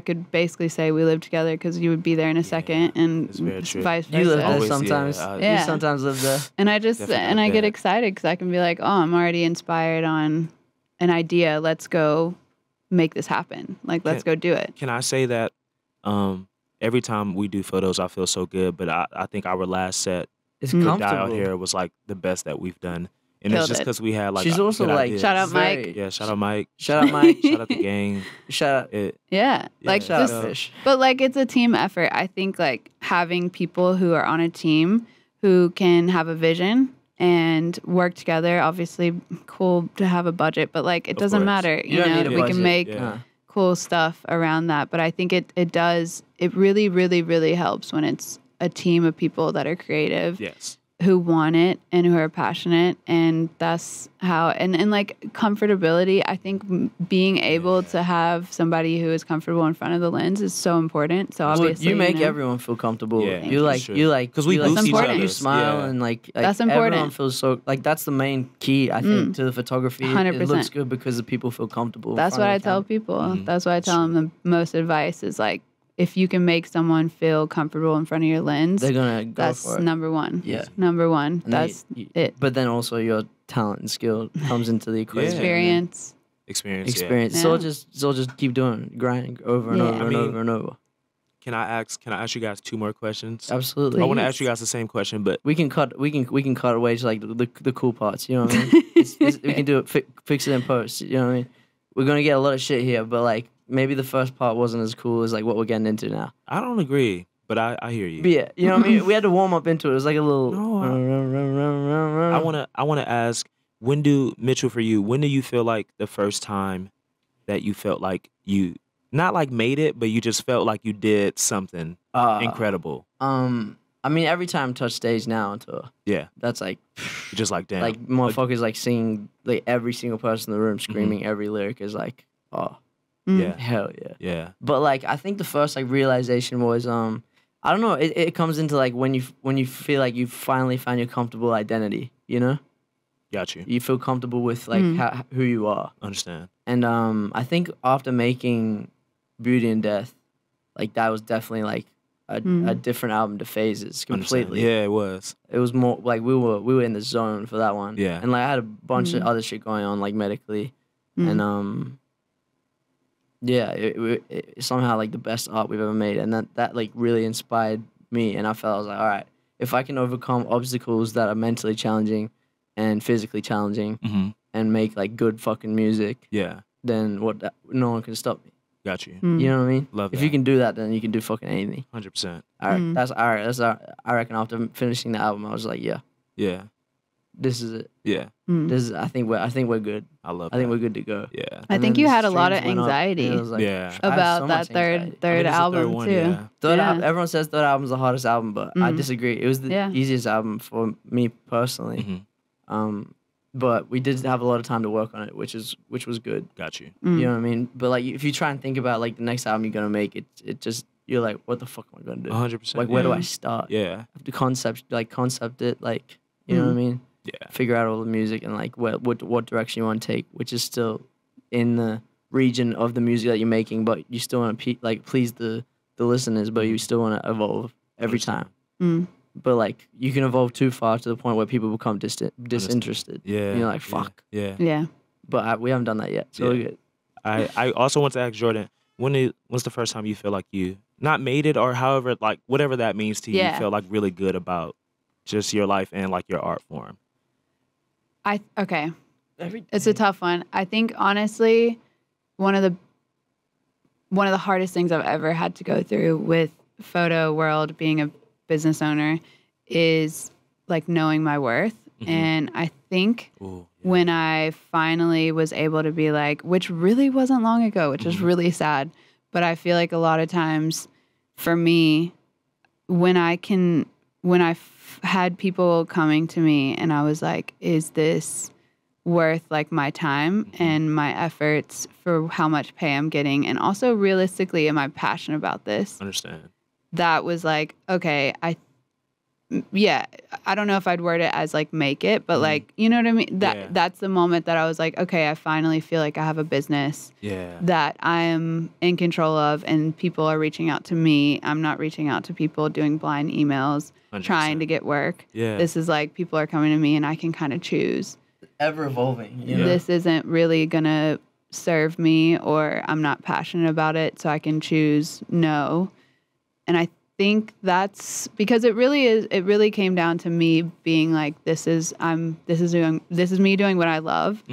could basically say we live together because you would be there in a second and vice versa. You live there sometimes. Yeah. You sometimes live there. And I just, I get excited because I can be like, oh, I'm already inspired on an idea. Let's go make this happen. Like, let's go do it. Can I say that? Every time we do photos, I feel so good. But I think our last set, Die Out Here, was like the best that we've done. And it's just because we had like. She's also like, shout out Mike. Yeah, shout out Mike. Shout out Mike. Shout out the gang. Shout out it. Yeah, like just. But like it's a team effort. I think like having people who are on a team who can have a vision and work together. Obviously, cool to have a budget, but like it doesn't matter. You know, we can make. Cool stuff around that, but I think it really, really, really helps when it's a team of people that are creative, who want it and who are passionate, and that's how. And like comfortability, I think being able to have somebody who is comfortable in front of the lens is so important. So obviously, you make everyone feel comfortable. Yeah, you like because we boost each other. You smile and like that's important. Everyone feels so like that's the main key I think to the photography. 100%. It looks good because the people feel comfortable. That's what I tell people. That's why I tell them the most advice is like. If you can make someone feel comfortable in front of your lens, they're gonna go for it. That's number one. Yeah, number one. And that's it. But then also your talent and skill comes into the equation. Experience. Experience. Yeah. So just keep doing, grinding over and over and over and over. Can I ask you guys two more questions? Absolutely. Please. I want to ask you guys the same question, but we can cut away to like the cool parts. You know what I mean? We can do it. Fix it in post. You know what I mean? We're gonna get a lot of shit here, but like. Maybe the first part wasn't as cool as like what we're getting into now. I don't agree, but I hear you. But yeah, you know what I mean? We had to warm up into it. It was like a little... No, I wanna ask, Mitchel, for you, when do you feel like the first time that you felt like you, not like made it, but you just felt like you did something incredible? I mean, every time touch stage now on tour. Yeah. That's like... You're just like, damn. Like, motherfuckers like seeing like every single person in the room screaming every lyric is like, oh... Yeah. Hell yeah. Yeah. But like I think the first like realization was I don't know, it comes into like when you feel like you finally found your comfortable identity, you know? Got you. You feel comfortable with like who you are. Understand. And I think after making Beauty and Death, like that was definitely like a different album to Phases completely. Understand. Yeah, it was. It was more like we were in the zone for that one. Yeah. And like I had a bunch of other shit going on like medically. And yeah, it somehow like the best art we've ever made, and that like really inspired me. And I felt I was like, all right, if I can overcome obstacles that are mentally challenging and physically challenging, and make like good fucking music, then no one can stop me. Got you. You know what I mean? Love that. If you can do that, then you can do fucking anything. 100%. All right, that's all right. I reckon after finishing the album, I was like, yeah. this is it. Yeah. Mm. This is, I think we're good. I love it. I think we're good to go. Yeah. And I think you had a lot of anxiety about that third album, too. Yeah. Everyone says third album's the hardest album, but I disagree. It was the easiest album for me personally. Mm-hmm. But we did have a lot of time to work on it, which was good. Got you. Mm. You know what I mean? But like, if you try and think about like the next album you're gonna make, you're like, what the fuck am I gonna do? 100%. Like, where do I start? Yeah. I have to concept it. Like, you know what I mean? Yeah. Figure out all the music and like what direction you want to take, which is still in the region of the music that you're making, but you still want to like please the listeners, but you still want to evolve every time. Mm. But like you can evolve too far to the point where people become disinterested. Yeah, and you're like fuck. Yeah, yeah. But we haven't done that yet, so we're good. I also want to ask Jordan, when's the first time you feel like you not made it, or however, like whatever that means to you, you feel like really good about just your life and like your art form? It's a tough one. I think honestly, one of the hardest things I've ever had to go through with photo world being a business owner is like knowing my worth. Mm-hmm. And I think when I finally was able to be like, which really wasn't long ago, which is really sad, but I feel like a lot of times for me, when I had people coming to me and I was like, is this worth like my time and my efforts for how much pay I'm getting? And also realistically, am I passionate about this? Understand. That was like, okay, I don't know if I'd word it as like make it, but like, you know what I mean? That's the moment that I was like, okay, I finally feel like I have a business that I am in control of and people are reaching out to me. I'm not reaching out to people doing blind emails, 100%. Trying to get work. Yeah. This is like people are coming to me and I can kind of choose. Ever evolving. You know? This isn't really going to serve me or I'm not passionate about it, so I can choose no. And I think that's because it really came down to me being like, this is me doing what I love,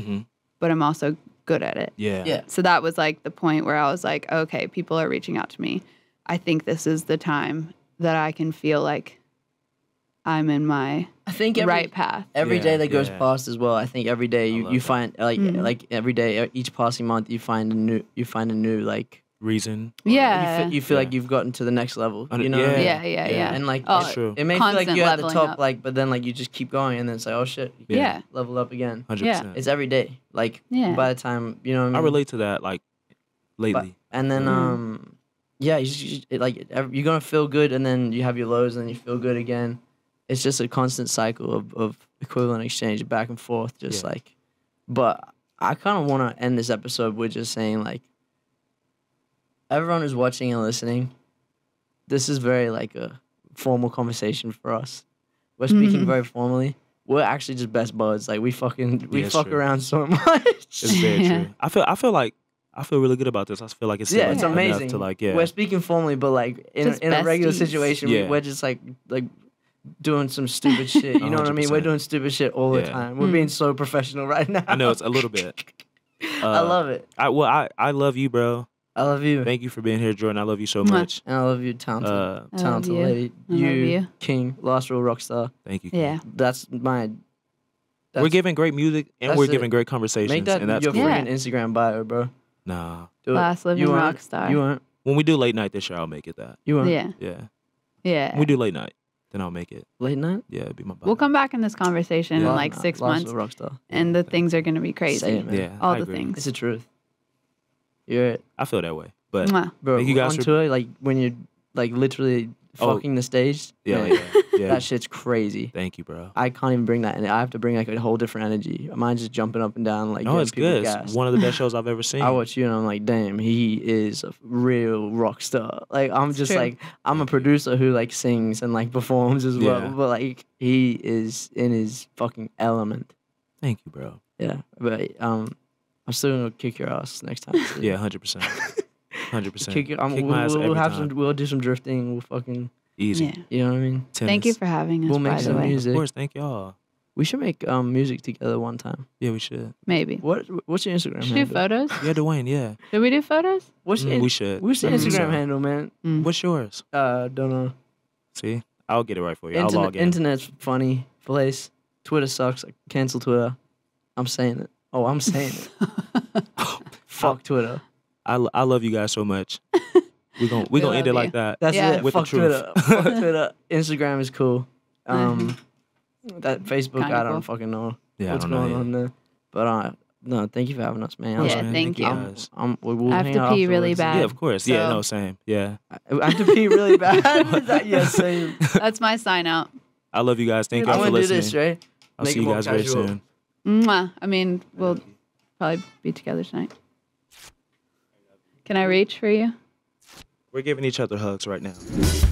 but I'm also good at it. Yeah. Yeah. So that was like the point where I was like, okay, people are reaching out to me. I think this is the time that I can feel like I'm in my right path. Every day that goes past as well. I think every day you find like every day, each passing month you find a new like reason. Yeah. You feel like you've gotten to the next level. You know? Yeah. And like it may feel like you're at the top, like, but then like you just keep going and then it's like, oh shit. Yeah. Level up again. 100%. Yeah. It's every day. Like by the time, you know what I mean? I relate to that like lately. And then you're gonna feel good and then you have your lows and then you feel good again. It's just a constant cycle of equivalent exchange back and forth, just like. But I kinda wanna end this episode with just saying like, everyone who's watching and listening, this is very like a formal conversation for us. We're speaking very formally. We're actually just best buds. Like we fuck around so much. It's very true. I feel really good about this. I feel like it's still, like, it's amazing. To, like, we're speaking formally, but like in a regular situation, we're just like doing some stupid shit. You know what I mean? We're doing stupid shit all the time. We're being so professional right now. I know it's a little bit. I love it. I love you, bro. I love you. Thank you for being here, Jordan. I love you so much. And I love you, talented lady. You, king, last real rock star. Thank you. King. Yeah. We're giving great music and we're giving great conversations. Make that your freaking Instagram bio, bro. Nah. Last living rock star. You weren't. When we do late night this year, I'll make it that. You weren't. Yeah. Yeah. Yeah. When we do late night, then I'll make it. Late night? Yeah, it'd be my bio. We'll come back in this conversation in like 6 months. Real rock star. And the things are going to be crazy. Say it, man. Yeah. All the things. It's the truth. Yeah, I feel that way, but bro, you guys on tour, like when you're like literally fucking the stage, that shit's crazy. Thank you, bro. I can't even bring that in. I have to bring like a whole different energy. Mine's just jumping up and down, like it's good. Gassed. One of the best shows I've ever seen. I watch you and I'm like, damn, he is a real rock star. Like I'm just like I'm a producer who like sings and like performs as well, but like he is in his fucking element. Thank you, bro. Yeah, but I'm still gonna kick your ass next time. Too. Yeah, 100%, 100%. We'll do some drifting. We'll fucking easy. Yeah. You know what I mean? Tennis. Thank you for having us. We'll make some music. Of course, thank y'all. We should make music together one time. Yeah, we should. Maybe. What's your Instagram? Should we do photos? Yeah, De'Wayne. Yeah. Should we do photos? We should. What's your Instagram handle, man? Mm. What's yours? Don't know. See, I'll get it right for you. I'll log in. Internet's funny place. Twitter sucks. Cancel Twitter. I'm saying it. Oh, I'm saying it. Fuck Twitter. I love you guys so much. We're gonna end it like that. That's it. With fuck the truth. Twitter. Fuck Twitter. Instagram is cool. That Facebook, I don't fucking know what's going on there. But no, thank you for having us, man. Yeah, thank you. We'll I have to pee really bad. Yeah, of course. So, yeah, no, same. Yeah. I have to pee really bad. Yeah, same. That's my sign out. I love you guys. Thank you for listening. Do this, right? I'll see you guys very soon. Mwah. I mean, we'll probably be together tonight. Can I reach for you? We're giving each other hugs right now.